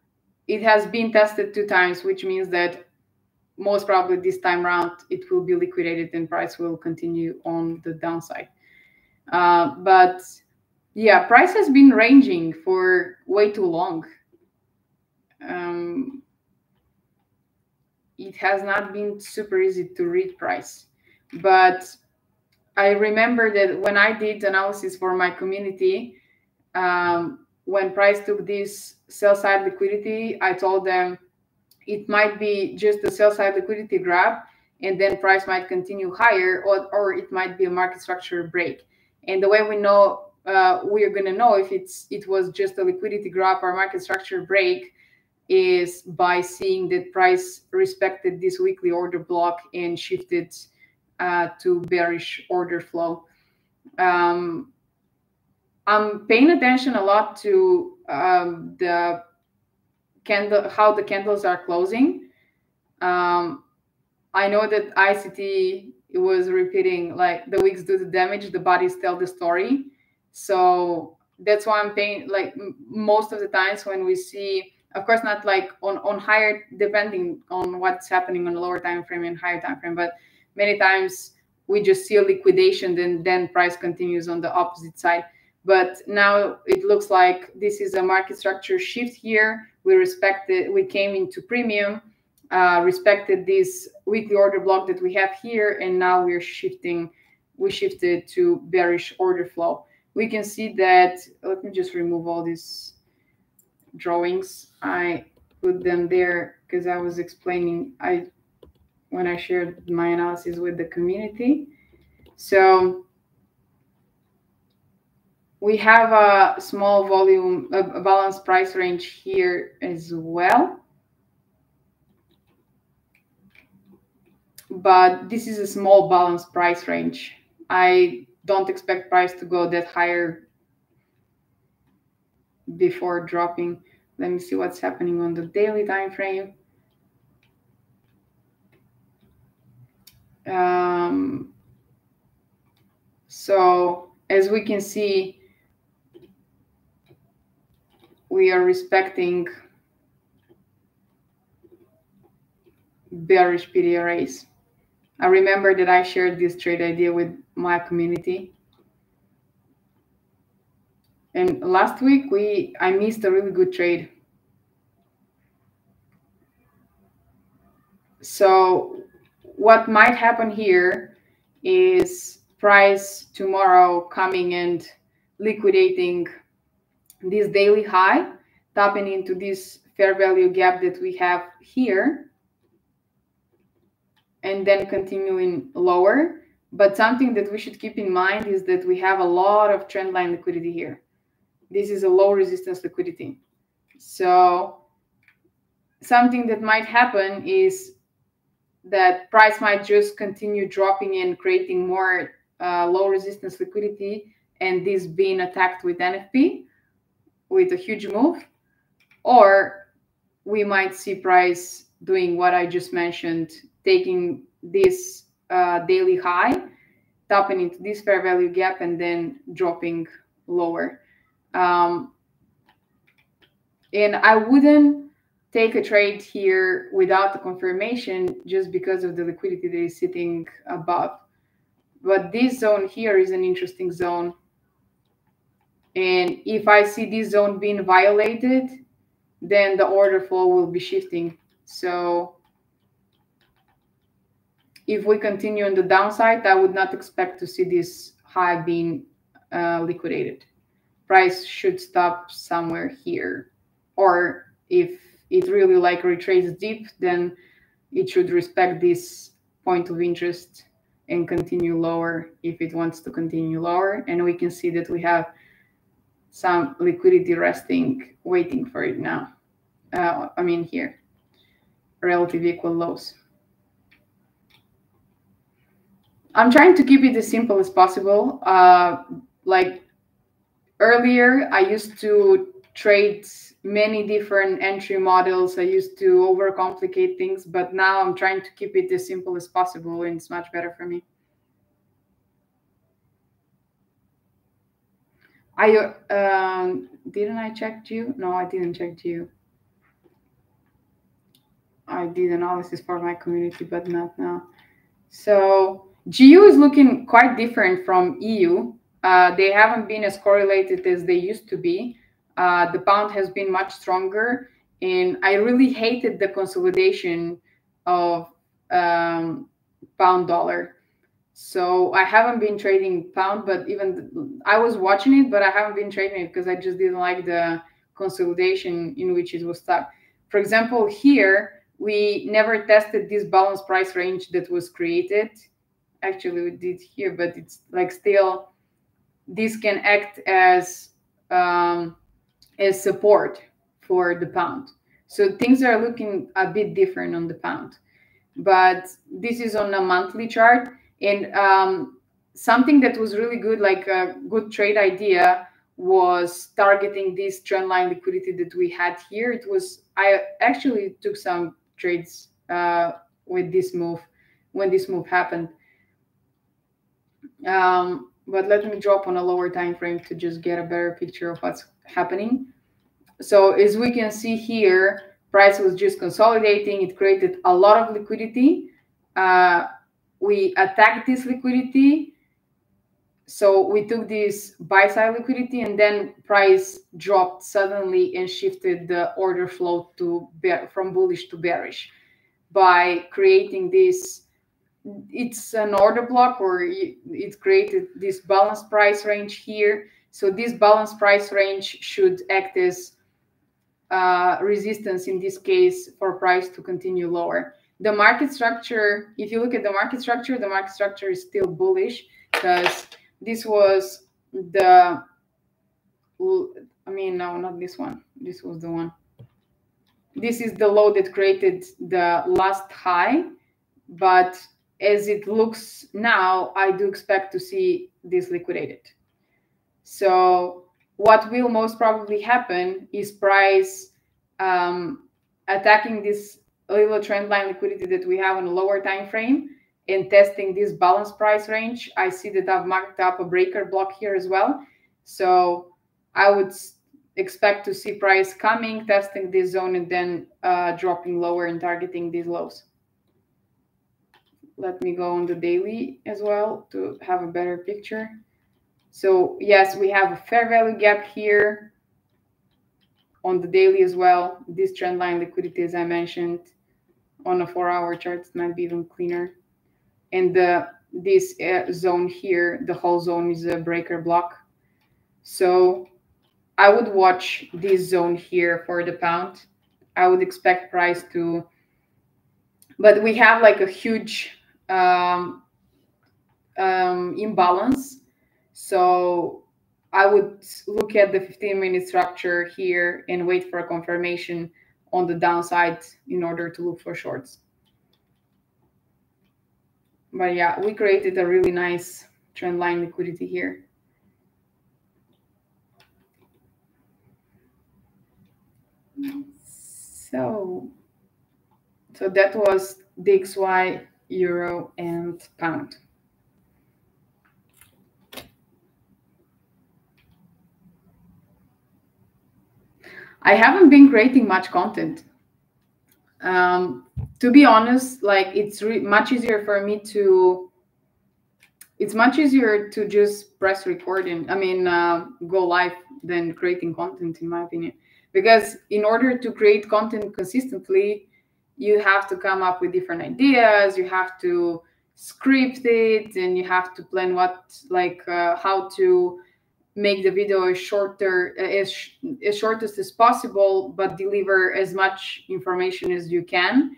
it has been tested two times, which means that most probably this time around, it will be liquidated and price will continue on the downside. Uh, but yeah, price has been ranging for way too long. Um, it has not been super easy to read price, but I remember that when I did analysis for my community, um, when price took this sell-side liquidity, I told them it might be just a sell-side liquidity grab, and then price might continue higher, or, or it might be a market structure break. And the way we know, uh, we are going to know if it's it was just a liquidity grab or market structure break is by seeing that price respected this weekly order block and shifted Uh, to bearish order flow. Um, I'm paying attention a lot to um, the candle, how the candles are closing. Um, I know that I C T was repeating like the wicks do the damage, the bodies tell the story. So that's why I'm paying like most of the times when we see, of course, not like on on higher, depending on what's happening on lower time frame and higher time frame, but many times we just see a liquidation, then then price continues on the opposite side. But now it looks like this is a market structure shift here. We respected, we came into premium, uh, respected this weekly order block that we have here, and now we're shifting. We shifted to bearish order flow. We can see that. Let me just remove all these drawings. I put them there because I was explaining. I. when I shared my analysis with the community. So we have a small volume, a balanced price range here as well. But this is a small balanced price range. I don't expect price to go that higher before dropping. Let me see what's happening on the daily time frame. Um, so as we can see, we are respecting bearish P D R As. I remember that I shared this trade idea with my community. And last week we, I missed a really good trade. So what might happen here is price tomorrow coming and liquidating this daily high, tapping into this fair value gap that we have here, and then continuing lower. But something that we should keep in mind is that we have a lot of trend line liquidity here. This is a low resistance liquidity. So something that might happen is that price might just continue dropping and creating more uh, low resistance liquidity, and this being attacked with N F P with a huge move. Or we might see price doing what I just mentioned, taking this uh, daily high, tapping into this fair value gap, and then dropping lower. Um, and I wouldn't take a trade here without the confirmation just because of the liquidity that is sitting above. But this zone here is an interesting zone. And if I see this zone being violated, then the order flow will be shifting. So if we continue on the downside, I would not expect to see this high being uh, liquidated. Price should stop somewhere here. Or if it really like retraces deep, then it should respect this point of interest and continue lower if it wants to continue lower. And we can see that we have some liquidity resting, waiting for it now. Uh, I mean here, relative equal lows. I'm trying to keep it as simple as possible. Uh, like earlier, I used to trade many different entry models. I used to overcomplicate things, but now I'm trying to keep it as simple as possible, and it's much better for me. I um, didn't I check you? No, I didn't check you. I did analysis for my community, but not now. So G U is looking quite different from E U. Uh, they haven't been as correlated as they used to be. Uh, the pound has been much stronger. And I really hated the consolidation of um, pound dollar. So I haven't been trading pound, but even I was watching it, but I haven't been trading it because I just didn't like the consolidation in which it was stuck. For example, here, we never tested this balance price range that was created. Actually, we did here, but it's like still, this can act as, um, as support for the pound. So things are looking a bit different on the pound. But this is on a monthly chart. And um, something that was really good, like a good trade idea, was targeting this trendline liquidity that we had here. It was, I actually took some trades uh, with this move, when this move happened. Um, but let me drop on a lower time frame to just get a better picture of what's happening. So as we can see here, price was just consolidating. It created a lot of liquidity. Uh, we attacked this liquidity. So we took this buy-side liquidity, and then price dropped suddenly and shifted the order flow to bear, from bullish to bearish by creating this. It's an order block, or it created this balanced price range here. So this balanced price range should act as uh, resistance in this case for price to continue lower. The market structure, if you look at the market structure, the market structure is still bullish because this was the, I mean, no, not this one. This was the one. This is the low that created the last high. But as it looks now, I do expect to see this liquidated. So what will most probably happen is price um, attacking this little trend line liquidity that we have on a lower time frame and testing this balance price range. I see that I've marked up a breaker block here as well. So I would expect to see price coming, testing this zone, and then uh, dropping lower and targeting these lows. Let me go on the daily as well to have a better picture. So yes, we have a fair value gap here on the daily as well. This trend line liquidity, as I mentioned, on a four-hour chart, it might be even cleaner. And the, this uh, zone here, the whole zone is a breaker block. So I would watch this zone here for the pound. I would expect price to, but we have like a huge um, um, imbalance. So I would look at the fifteen minute structure here and wait for a confirmation on the downside in order to look for shorts. But yeah, we created a really nice trend line liquidity here. So, so that was D X Y, euro, and pound. I haven't been creating much content. Um, to be honest, like it's re much easier for me to, it's much easier to just press record and, I mean, uh, go live than creating content, in my opinion. Because in order to create content consistently, you have to come up with different ideas, you have to script it, and you have to plan what, like uh, how to make the video as shorter, as, sh as shortest as possible, but deliver as much information as you can.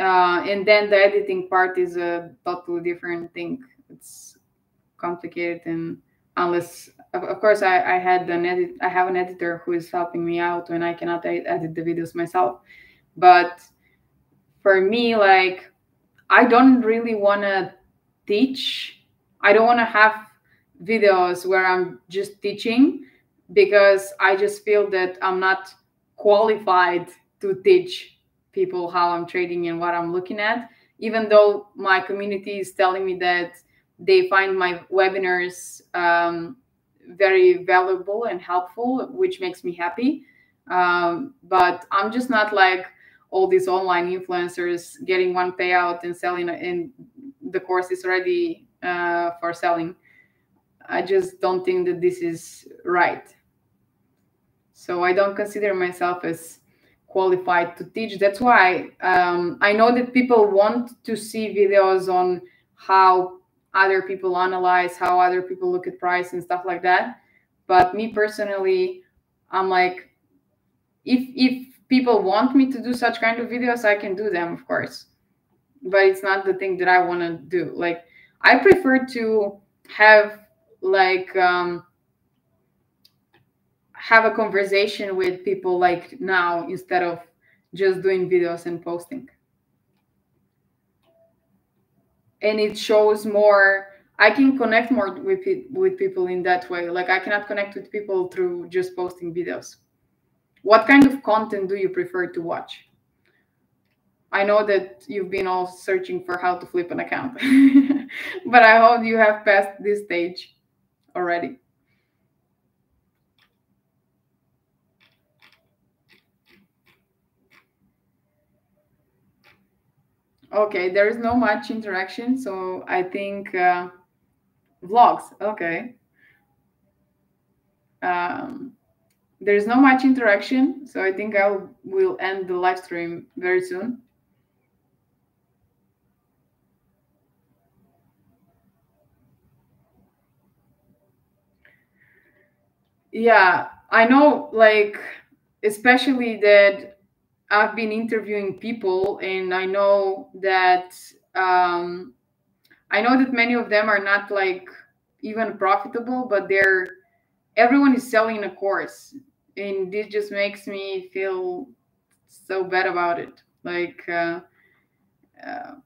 Uh, and then the editing part is a totally different thing. It's complicated, and unless, of, of course, I, I had an edit, I have an editor who is helping me out when I cannot edit, edit the videos myself. But for me, like, I don't really want to teach. I don't want to have videos where I'm just teaching, because I just feel that I'm not qualified to teach people how I'm trading and what I'm looking at, even though my community is telling me that they find my webinars um, very valuable and helpful, which makes me happy. Um, but I'm just not like all these online influencers getting one payout and selling, and the course is ready uh, for selling. I just don't think that this is right. So I don't consider myself as qualified to teach. That's why um, I know that people want to see videos on how other people analyze, how other people look at price and stuff like that. But me personally, I'm like, if if people want me to do such kind of videos, I can do them, of course. But it's not the thing that I want to do. Like, I prefer to have like um have a conversation with people like now, instead of just doing videos and posting. And it shows more, I can connect more with with people in that way. Like, I cannot connect with people through just posting videos. What kind of content do you prefer to watch? I know that you've been all searching for how to flip an account, but I hope you have passed this stage already. Okay, there is no much interaction, so I think uh, vlogs. Okay, um, there is no much interaction, so I think I will end the live stream very soon. Yeah, I know, like, especially that I've been interviewing people, and I know that um, I know that many of them are not like even profitable, but they're everyone is selling a course, and this just makes me feel so bad about it. Like, uh, uh,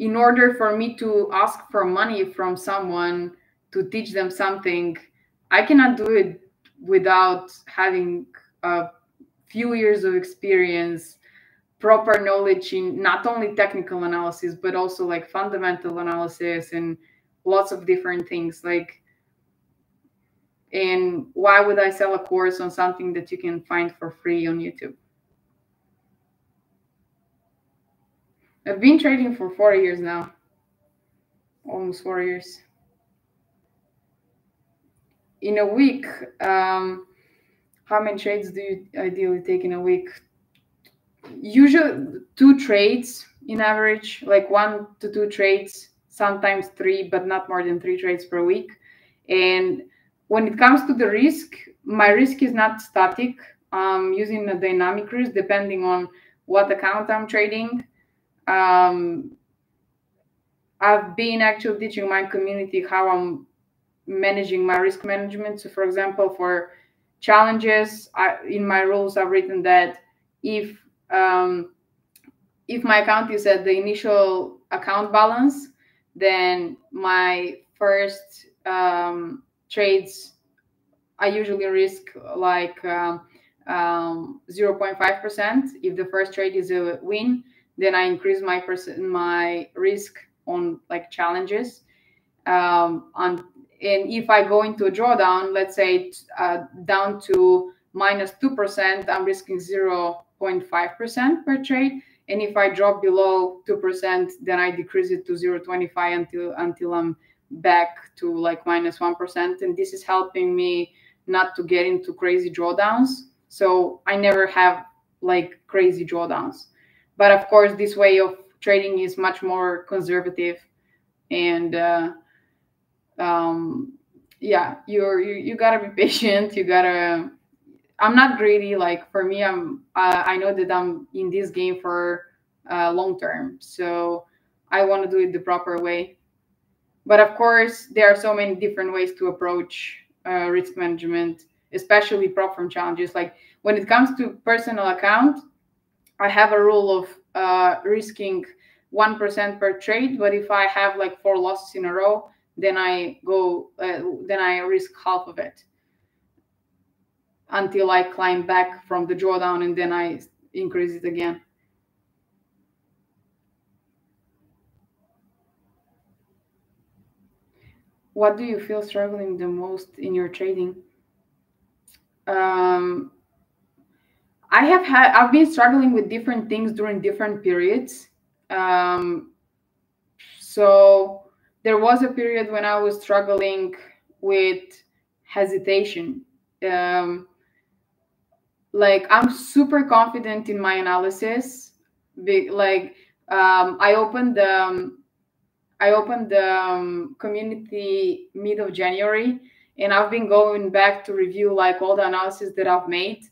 in order for me to ask for money from someone to teach them something, I cannot do it without having a few years of experience, proper knowledge in not only technical analysis, but also like fundamental analysis and lots of different things. Like, and why would I sell a course on something that you can find for free on YouTube? I've been trading for four years now, almost four years. In a week, um, how many trades do you ideally take in a week? Usually two trades in average, like one to two trades, sometimes three, but not more than three trades per week. And when it comes to the risk, my risk is not static. I'm using a dynamic risk depending on what account I'm trading. Um, I've been actually teaching my community how I'm managing my risk management. So, for example, for challenges, I, in my rules, I've written that if um, if my account is at the initial account balance, then my first um, trades I usually risk like zero point five percent. Um, if the first trade is a win, then I increase my person my risk on like challenges. Um, on And if I go into a drawdown, let's say uh, down to minus two percent, I'm risking zero point five percent per trade. And if I drop below two percent, then I decrease it to zero point two five until, until I'm back to like minus one percent. And this is helping me not to get into crazy drawdowns. So I never have like crazy drawdowns. But of course, this way of trading is much more conservative, and uh, um yeah, you're you, you gotta be patient. You gotta I'm not greedy. Like, for me, i'm uh, i know that I'm in this game for uh long term, so I want to do it the proper way. But of course, there are so many different ways to approach uh, risk management, especially prop firm challenges. Like, when it comes to personal account, I have a rule of uh risking one percent per trade, but if I have like four losses in a row, then I go, uh, then I risk half of it until I climb back from the drawdown, and then I increase it again. What do you feel struggling the most in your trading? Um, I have had, I've been struggling with different things during different periods. Um, so there was a period when I was struggling with hesitation. Um, like I'm super confident in my analysis. Big, like um, I opened the, um, I opened the um, community mid of January, and I've been going back to review like all the analysis that I've made.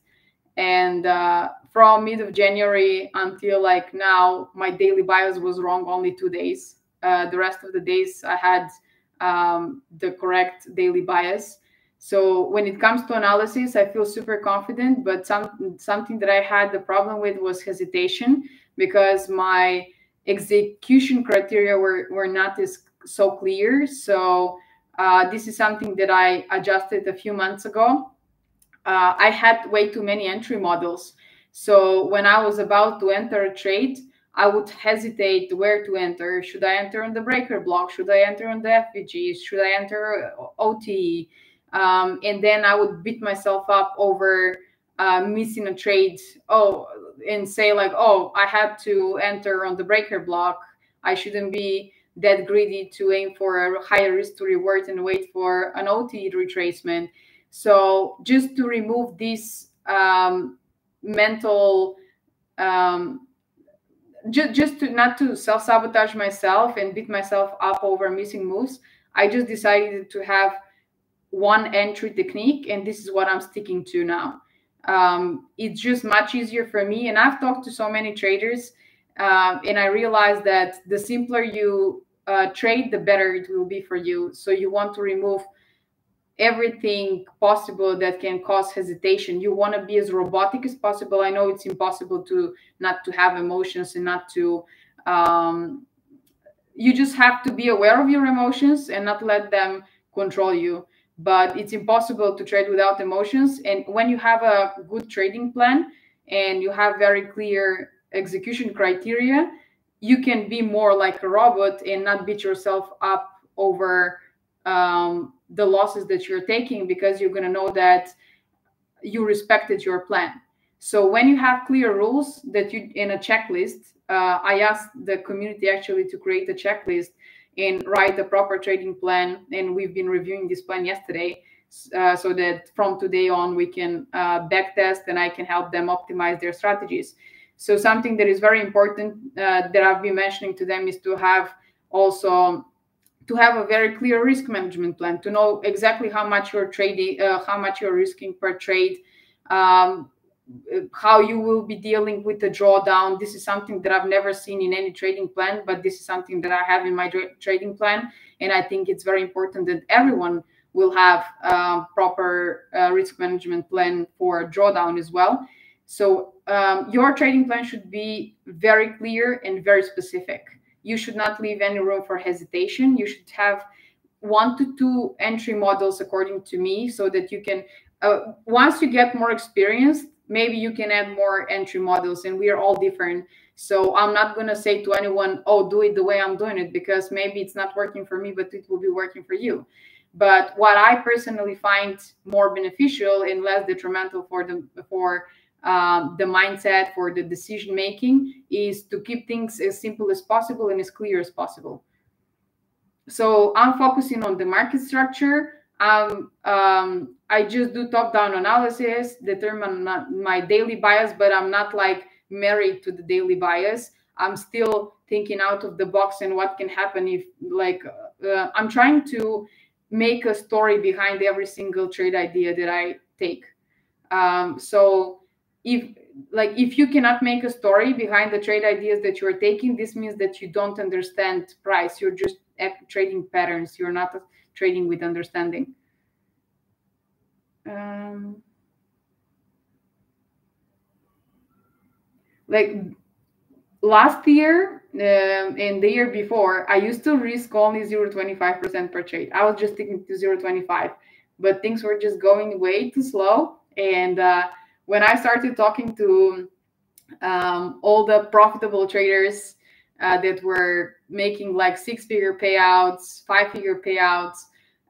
And uh, from mid of January until like now, my daily bias was wrong only two days. Uh, the rest of the days I had um, the correct daily bias. So when it comes to analysis, I feel super confident, but some, something that I had the problem with was hesitation, because my execution criteria were, were not as so clear. So uh, this is something that I adjusted a few months ago. Uh, I had way too many entry models. So when I was about to enter a trade, I would hesitate where to enter. Should I enter on the breaker block? Should I enter on the F V Gs? Should I enter O T E? Um, and then I would beat myself up over uh, missing a trade. Oh, and say like, oh, I had to enter on the breaker block. I shouldn't be that greedy to aim for a higher risk to reward and wait for an O T E retracement. So just to remove this um, mental, um, ju just to not to self-sabotage myself and beat myself up over missing moves, I just decided to have one entry technique, and this is what I'm sticking to now. Um, it's just much easier for me. And I've talked to so many traders, uh, and I realized that the simpler you uh, trade, the better it will be for you. So you want to remove everything possible that can cause hesitation. You want to be as robotic as possible. I know it's impossible to not to have emotions and not to, um, you just have to be aware of your emotions and not let them control you. But it's impossible to trade without emotions. And when you have a good trading plan and you have very clear execution criteria, you can be more like a robot and not beat yourself up over um, the losses that you're taking, because you're going to know that you respected your plan. So when you have clear rules that you in a checklist, uh, I asked the community actually to create a checklist and write a proper trading plan. And we've been reviewing this plan yesterday, uh, so that from today on we can uh, backtest, and I can help them optimize their strategies. So something that is very important uh, that I've been mentioning to them is to have also to have a very clear risk management plan, to know exactly how much you're trading, uh, how much you're risking per trade, um, how you will be dealing with the drawdown. This is something that I've never seen in any trading plan, but this is something that I have in my tra trading plan. And I think it's very important that everyone will have a proper uh, risk management plan for drawdown as well. So um, your trading plan should be very clear and very specific. You should not leave any room for hesitation. You should have one to two entry models, according to me, so that you can, uh, once you get more experienced, maybe you can add more entry models, and we are all different. So I'm not going to say to anyone, oh, do it the way I'm doing it, because maybe it's not working for me, but it will be working for you. But what I personally find more beneficial and less detrimental for the, for um, the mindset, for the decision-making, is to keep things as simple as possible and as clear as possible. So I'm focusing on the market structure. Um, um, I just do top-down analysis, determine my daily bias, but I'm not like married to the daily bias. I'm still thinking out of the box and what can happen if, like, uh, I'm trying to make a story behind every single trade idea that I take. Um, so if, like, if you cannot make a story behind the trade ideas that you're taking, this means that you don't understand price. You're just trading patterns. You're not trading with understanding. Um, like last year um, and the year before, I used to risk only zero point two five percent per trade. I was just sticking to zero point two five, but things were just going way too slow. And uh, when I started talking to um, all the profitable traders uh, that were making like six figure payouts, five figure payouts,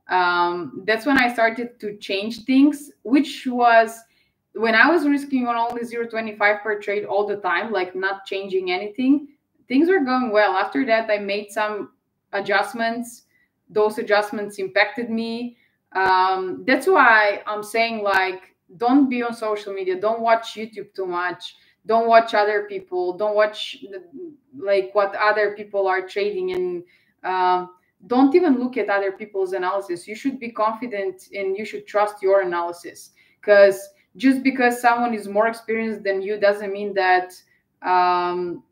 Um, that's when I started to change things, which was when I was risking on only zero point two five per trade all the time, like not changing anything. Things were going well. After that, I made some adjustments. Those adjustments impacted me. Um, that's why I'm saying, like, don't be on social media. Don't watch YouTube too much. Don't watch other people. Don't watch like what other people are trading, and uh, don't even look at other people's analysis. You should be confident and you should trust your analysis, because just because someone is more experienced than you doesn't mean that um,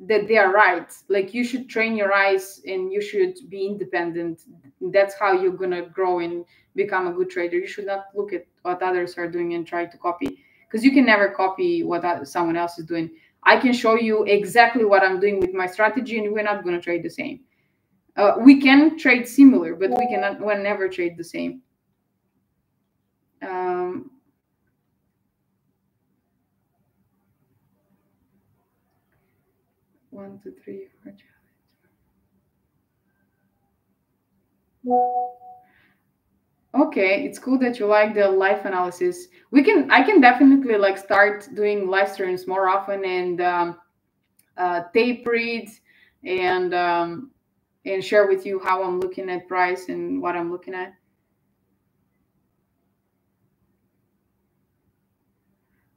that they are right. Like, you should train your eyes and you should be independent. That's how you're gonna grow and become a good trader. You should not look at what others are doing and try to copy, because you can never copy what someone else is doing. I can show you exactly what I'm doing with my strategy, and we're not gonna trade the same. Uh, we can trade similar, but we cannot, we'll never trade the same. Um, One, two, three, four, challenge. Okay, it's cool that you like the live analysis. We can, I can definitely like start doing live streams more often, and um, uh, tape reads, and um, and share with you how I'm looking at price and what I'm looking at.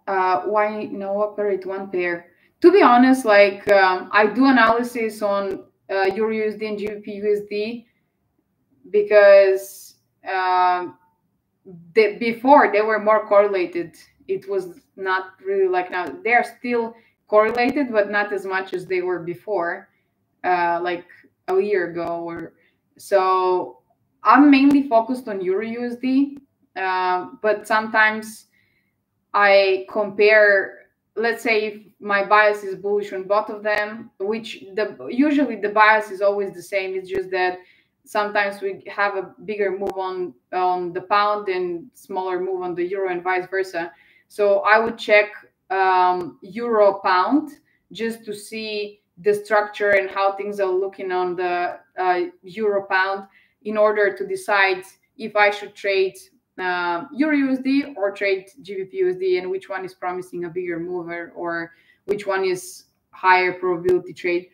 Uh, why no operate one pair? To be honest, like um, I do analysis on uh, EURUSD and G B P U S D because uh, they, before they were more correlated. It was not really like now. They are still correlated, but not as much as they were before, uh, like a year ago. Or so I'm mainly focused on EURUSD, uh, but sometimes I compare. Let's say if my bias is bullish on both of them, which the usually the bias is always the same. It's just that sometimes we have a bigger move on, on the pound and smaller move on the euro and vice versa. So I would check um, euro pound just to see the structure and how things are looking on the uh, euro pound in order to decide if I should trade Uh, EURUSD or trade G B P U S D, and which one is promising a bigger mover, or which one is higher probability trade.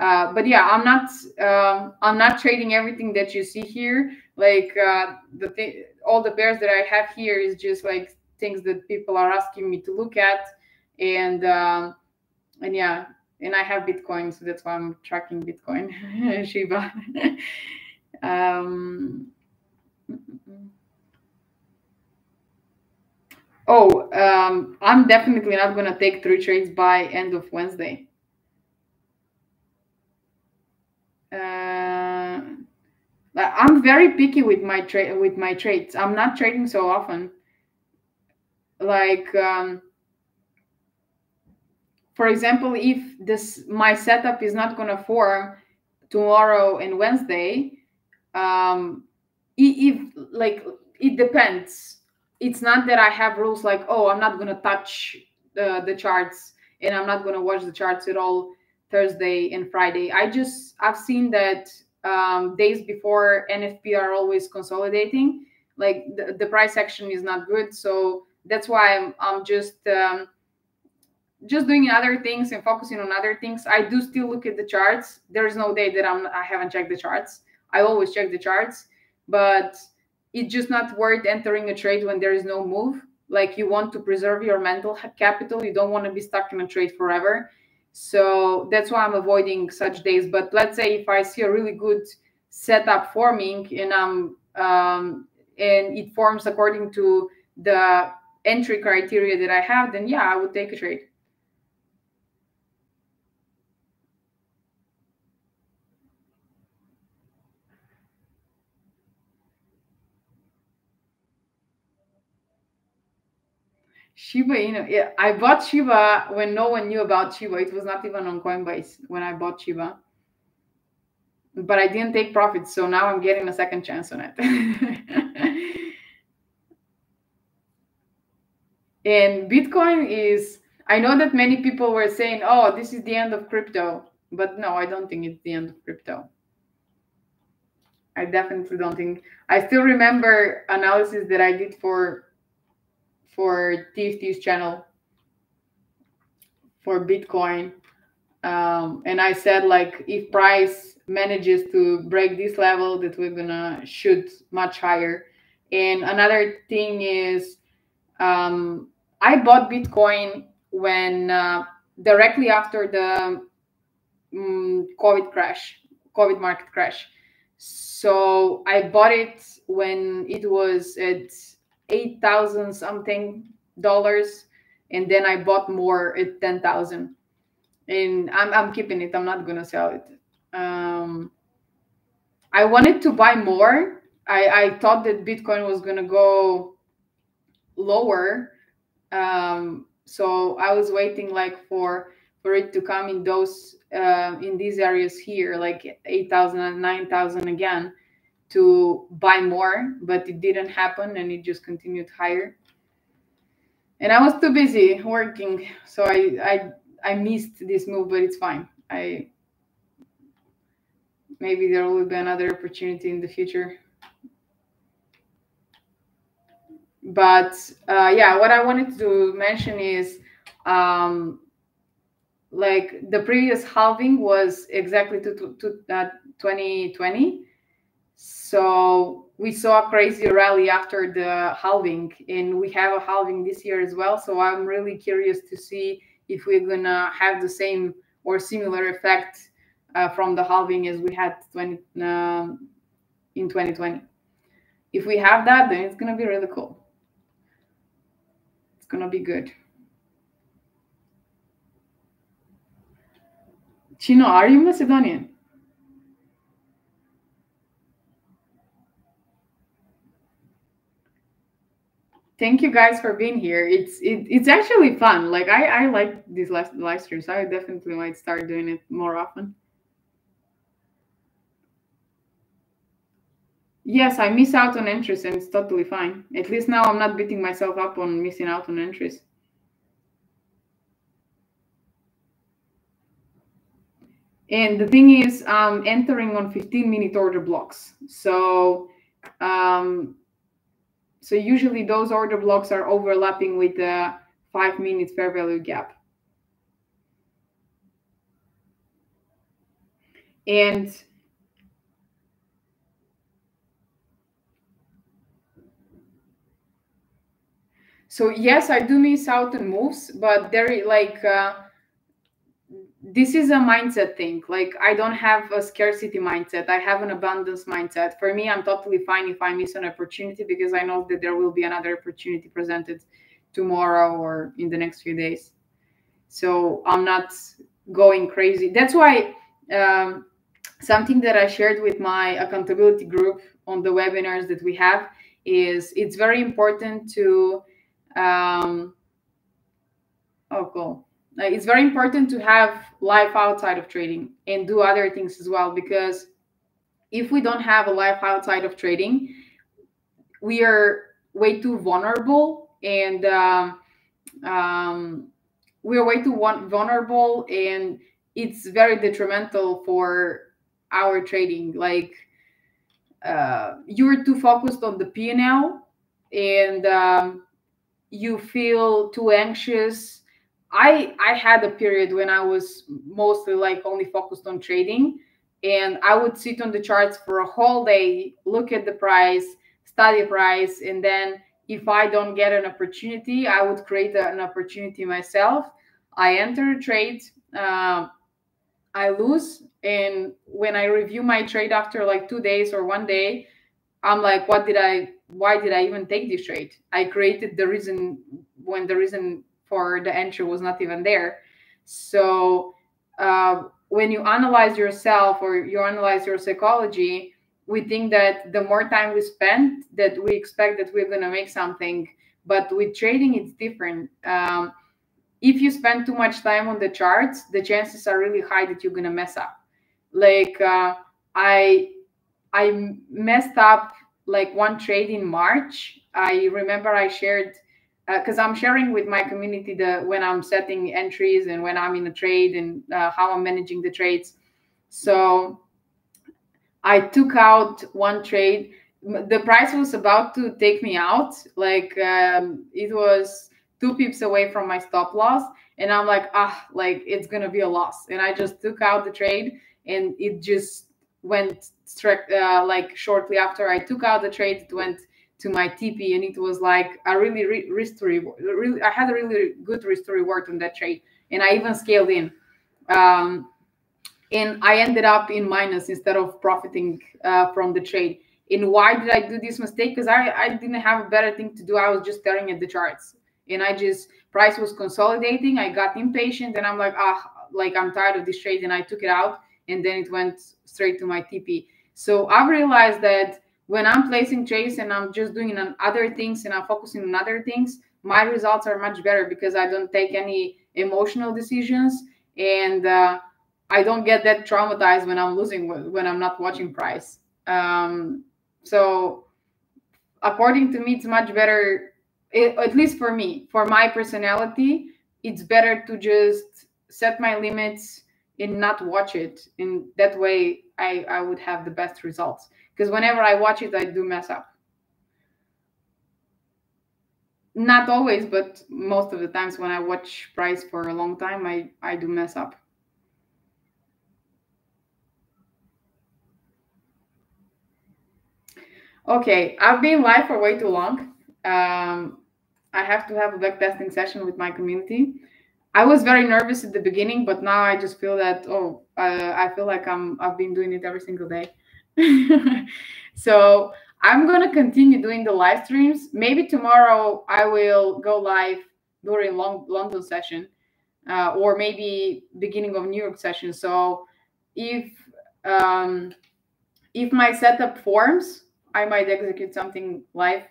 Uh, but yeah, I'm not um, I'm not trading everything that you see here. Like uh, the th all the pairs that I have here is just like things that people are asking me to look at, and um, and yeah, and I have Bitcoin, so that's why I'm tracking Bitcoin, Shiba. um, Oh, um, I'm definitely not going to take three trades by end of Wednesday. Uh, I'm very picky with my trade with my trades. I'm not trading so often. Like, um, for example, if this my setup is not going to form tomorrow and Wednesday, um, if like it depends. It's not that I have rules like, oh, I'm not going to touch uh, the charts and I'm not going to watch the charts at all Thursday and Friday. I just, I've seen that um, days before N F P are always consolidating. Like the, the price action is not good. So that's why I'm, I'm just, um, just doing other things and focusing on other things. I do still look at the charts. There is no day that I'm, I haven't checked the charts. I always check the charts, but it's just not worth entering a trade when there is no move. Like, you want to preserve your mental capital. You don't want to be stuck in a trade forever. So that's why I'm avoiding such days. But let's say if I see a really good setup forming and I'm um, and it forms according to the entry criteria that I have, then yeah, I would take a trade. Shiba, you know, yeah, I bought Shiba when no one knew about Shiba. It was not even on Coinbase when I bought Shiba. But I didn't take profits, so now I'm getting a second chance on it. And Bitcoin is, I know that many people were saying, oh, this is the end of crypto. But no, I don't think it's the end of crypto. I definitely don't think. I still remember analysis that I did for for T F T's channel for Bitcoin. Um, and I said, like, if price manages to break this level, that we're gonna shoot much higher. And another thing is, um, I bought Bitcoin when uh, directly after the um, COVID crash, COVID market crash. So I bought it when it was at eight thousand something dollars, and then I bought more at ten thousand. And I'm, I'm keeping it. I'm not gonna sell it. Um, I wanted to buy more. I, I thought that Bitcoin was gonna go lower, um, so I was waiting like for for it to come in those uh, in these areas here, like eight thousand and nine thousand again, to buy more. But it didn't happen, and it just continued higher. And I was too busy working, so I I. I missed this move, but it's fine. I maybe there will be another opportunity in the future. But uh, yeah, what I wanted to mention is um, like the previous halving was exactly to, to, to uh, twenty twenty. So we saw a crazy rally after the halving, and we have a halving this year as well. So I'm really curious to see if we're gonna have the same or similar effect uh, from the halving as we had twenty, um, in twenty twenty. If we have that, then it's gonna be really cool. It's gonna be good. Chino, are you Macedonian? Thank you guys for being here. It's it, it's actually fun. Like I, I like these live, live streams. I definitely might start doing it more often. Yes, I miss out on entries and it's totally fine. At least now I'm not beating myself up on missing out on entries. And the thing is, I'm entering on fifteen minute order blocks. So um So usually those order blocks are overlapping with the five minute fair value gap. And so, yes, I do miss out on moves, but there, like, uh, this is a mindset thing. Like, I don't have a scarcity mindset. I have an abundance mindset. For me, I'm totally fine if I miss an opportunity because I know that there will be another opportunity presented tomorrow or in the next few days. So I'm not going crazy. That's why um, something that I shared with my accountability group on the webinars that we have is it's very important to... Um, oh, cool. It's very important to have life outside of trading and do other things as well, because if we don't have a life outside of trading, we are way too vulnerable and uh, um, we are way too vulnerable, and it's very detrimental for our trading. Like uh, you're too focused on the P and L and um, you feel too anxious. I, I had a period when I was mostly like only focused on trading, and I would sit on the charts for a whole day, look at the price, study price. And then if I don't get an opportunity, I would create an opportunity myself. I enter a trade, uh, I lose. And when I review my trade after like two days or one day, I'm like, what did I, why did I even take this trade? I created the reason when the reason or the entry was not even there. So uh, when you analyze yourself or you analyze your psychology, we think that the more time we spend, that we expect that we're going to make something. But with trading, it's different. Um, if you spend too much time on the charts, the chances are really high that you're going to mess up. Like uh, I, I messed up like one trade in March. I remember I shared... because uh, I'm sharing with my community the when I'm setting entries and when I'm in a trade and uh, how I'm managing the trades. So I took out one trade. The price was about to take me out. Like um, it was two pips away from my stop loss. And I'm like, ah, like it's going to be a loss. And I just took out the trade, and it just went uh, like shortly after I took out the trade, it went to my T P, and it was like a really re risk to reward. Really, I had a really good risk to reward on that trade. And I even scaled in. Um, and I ended up in minus instead of profiting uh, from the trade. And why did I do this mistake? Because I, I didn't have a better thing to do. I was just staring at the charts. And I just, price was consolidating. I got impatient, and I'm like, ah, like I'm tired of this trade. And I took it out, and then it went straight to my T P. So I've realized that when I'm placing trades and I'm just doing other things and I'm focusing on other things, my results are much better because I don't take any emotional decisions, and uh, I don't get that traumatized when I'm losing, when I'm not watching price. Um, so according to me, it's much better. It, at least for me, for my personality, it's better to just set my limits and not watch it. In that way, I, I would have the best results. Because whenever I watch it, I do mess up. Not always, but most of the times when I watch price for a long time, I, I do mess up. Okay, I've been live for way too long. Um, I have to have a backtesting session with my community. I was very nervous at the beginning, but now I just feel that, oh, uh, I feel like I'm, I've been doing it every single day. So I'm going to continue doing the live streams. Maybe tomorrow I will go live during long London session, uh, or maybe beginning of New York session. So if, um, if my setup forms, I might execute something live.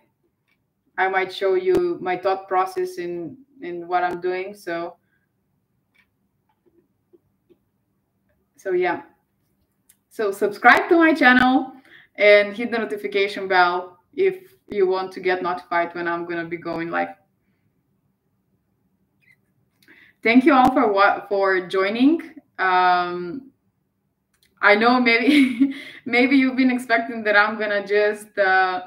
I might show you my thought process in, in what I'm doing. So, so yeah. So subscribe to my channel and hit the notification bell if you want to get notified when I'm going to be going live. Thank you all for what, for joining. Um, I know maybe, maybe you've been expecting that I'm going to just, uh,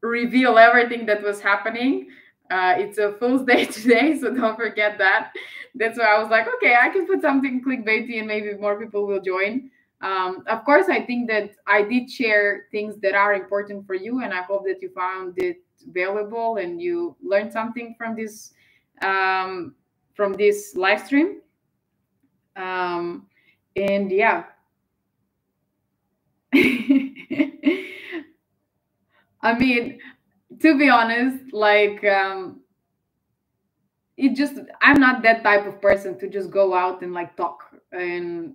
reveal everything that was happening. Uh, it's a fool's day today, so don't forget that. That's why I was like, okay, I can put something clickbaity and maybe more people will join. Um, of course, I think that I did share things that are important for you, and I hope that you found it valuable and you learned something from this um, from this live stream. Um, and yeah. I mean, to be honest, like, um, it just, I'm not that type of person to just go out and like talk and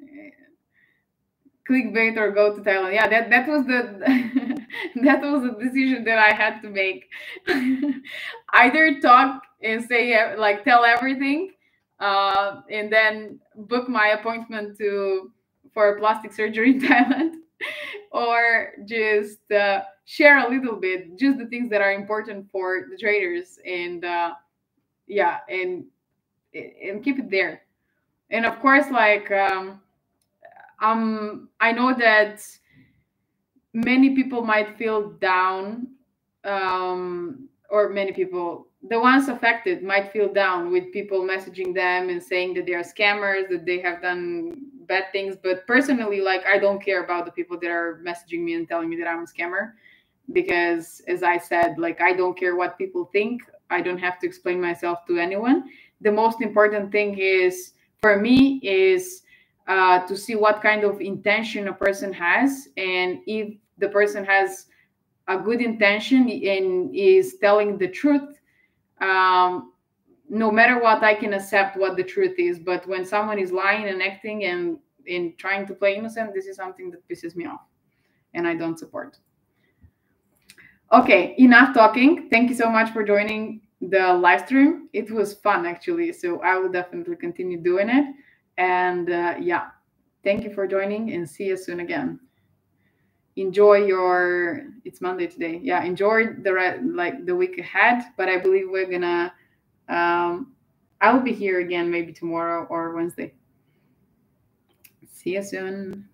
clickbait or go to Thailand. Yeah, that, that was the, that was the decision that I had to make. Either talk and say, like, tell everything, uh, and then book my appointment to, for plastic surgery in Thailand, or just, uh, share a little bit, just the things that are important for the traders, and uh, yeah, and and keep it there. And of course, like um, um, I know that many people might feel down, um, or many people, the ones affected might feel down with people messaging them and saying that they are scammers, that they have done bad things. But personally, like, I don't care about the people that are messaging me and telling me that I'm a scammer, because as I said, like, I don't care what people think. I don't have to explain myself to anyone. The most important thing is for me is uh, to see what kind of intention a person has, and if the person has a good intention and is telling the truth, um, no matter what, I can accept what the truth is. But when someone is lying and acting and, and trying to play innocent, this is something that pisses me off and I don't support. Okay, enough talking. Thank you so much for joining the live stream. It was fun, actually. So I will definitely continue doing it. And uh, yeah, thank you for joining, and see you soon again. Enjoy your, it's Monday today. Yeah, enjoy the like the week ahead, but I believe we're gonna, um, I will be here again maybe tomorrow or Wednesday. See you soon.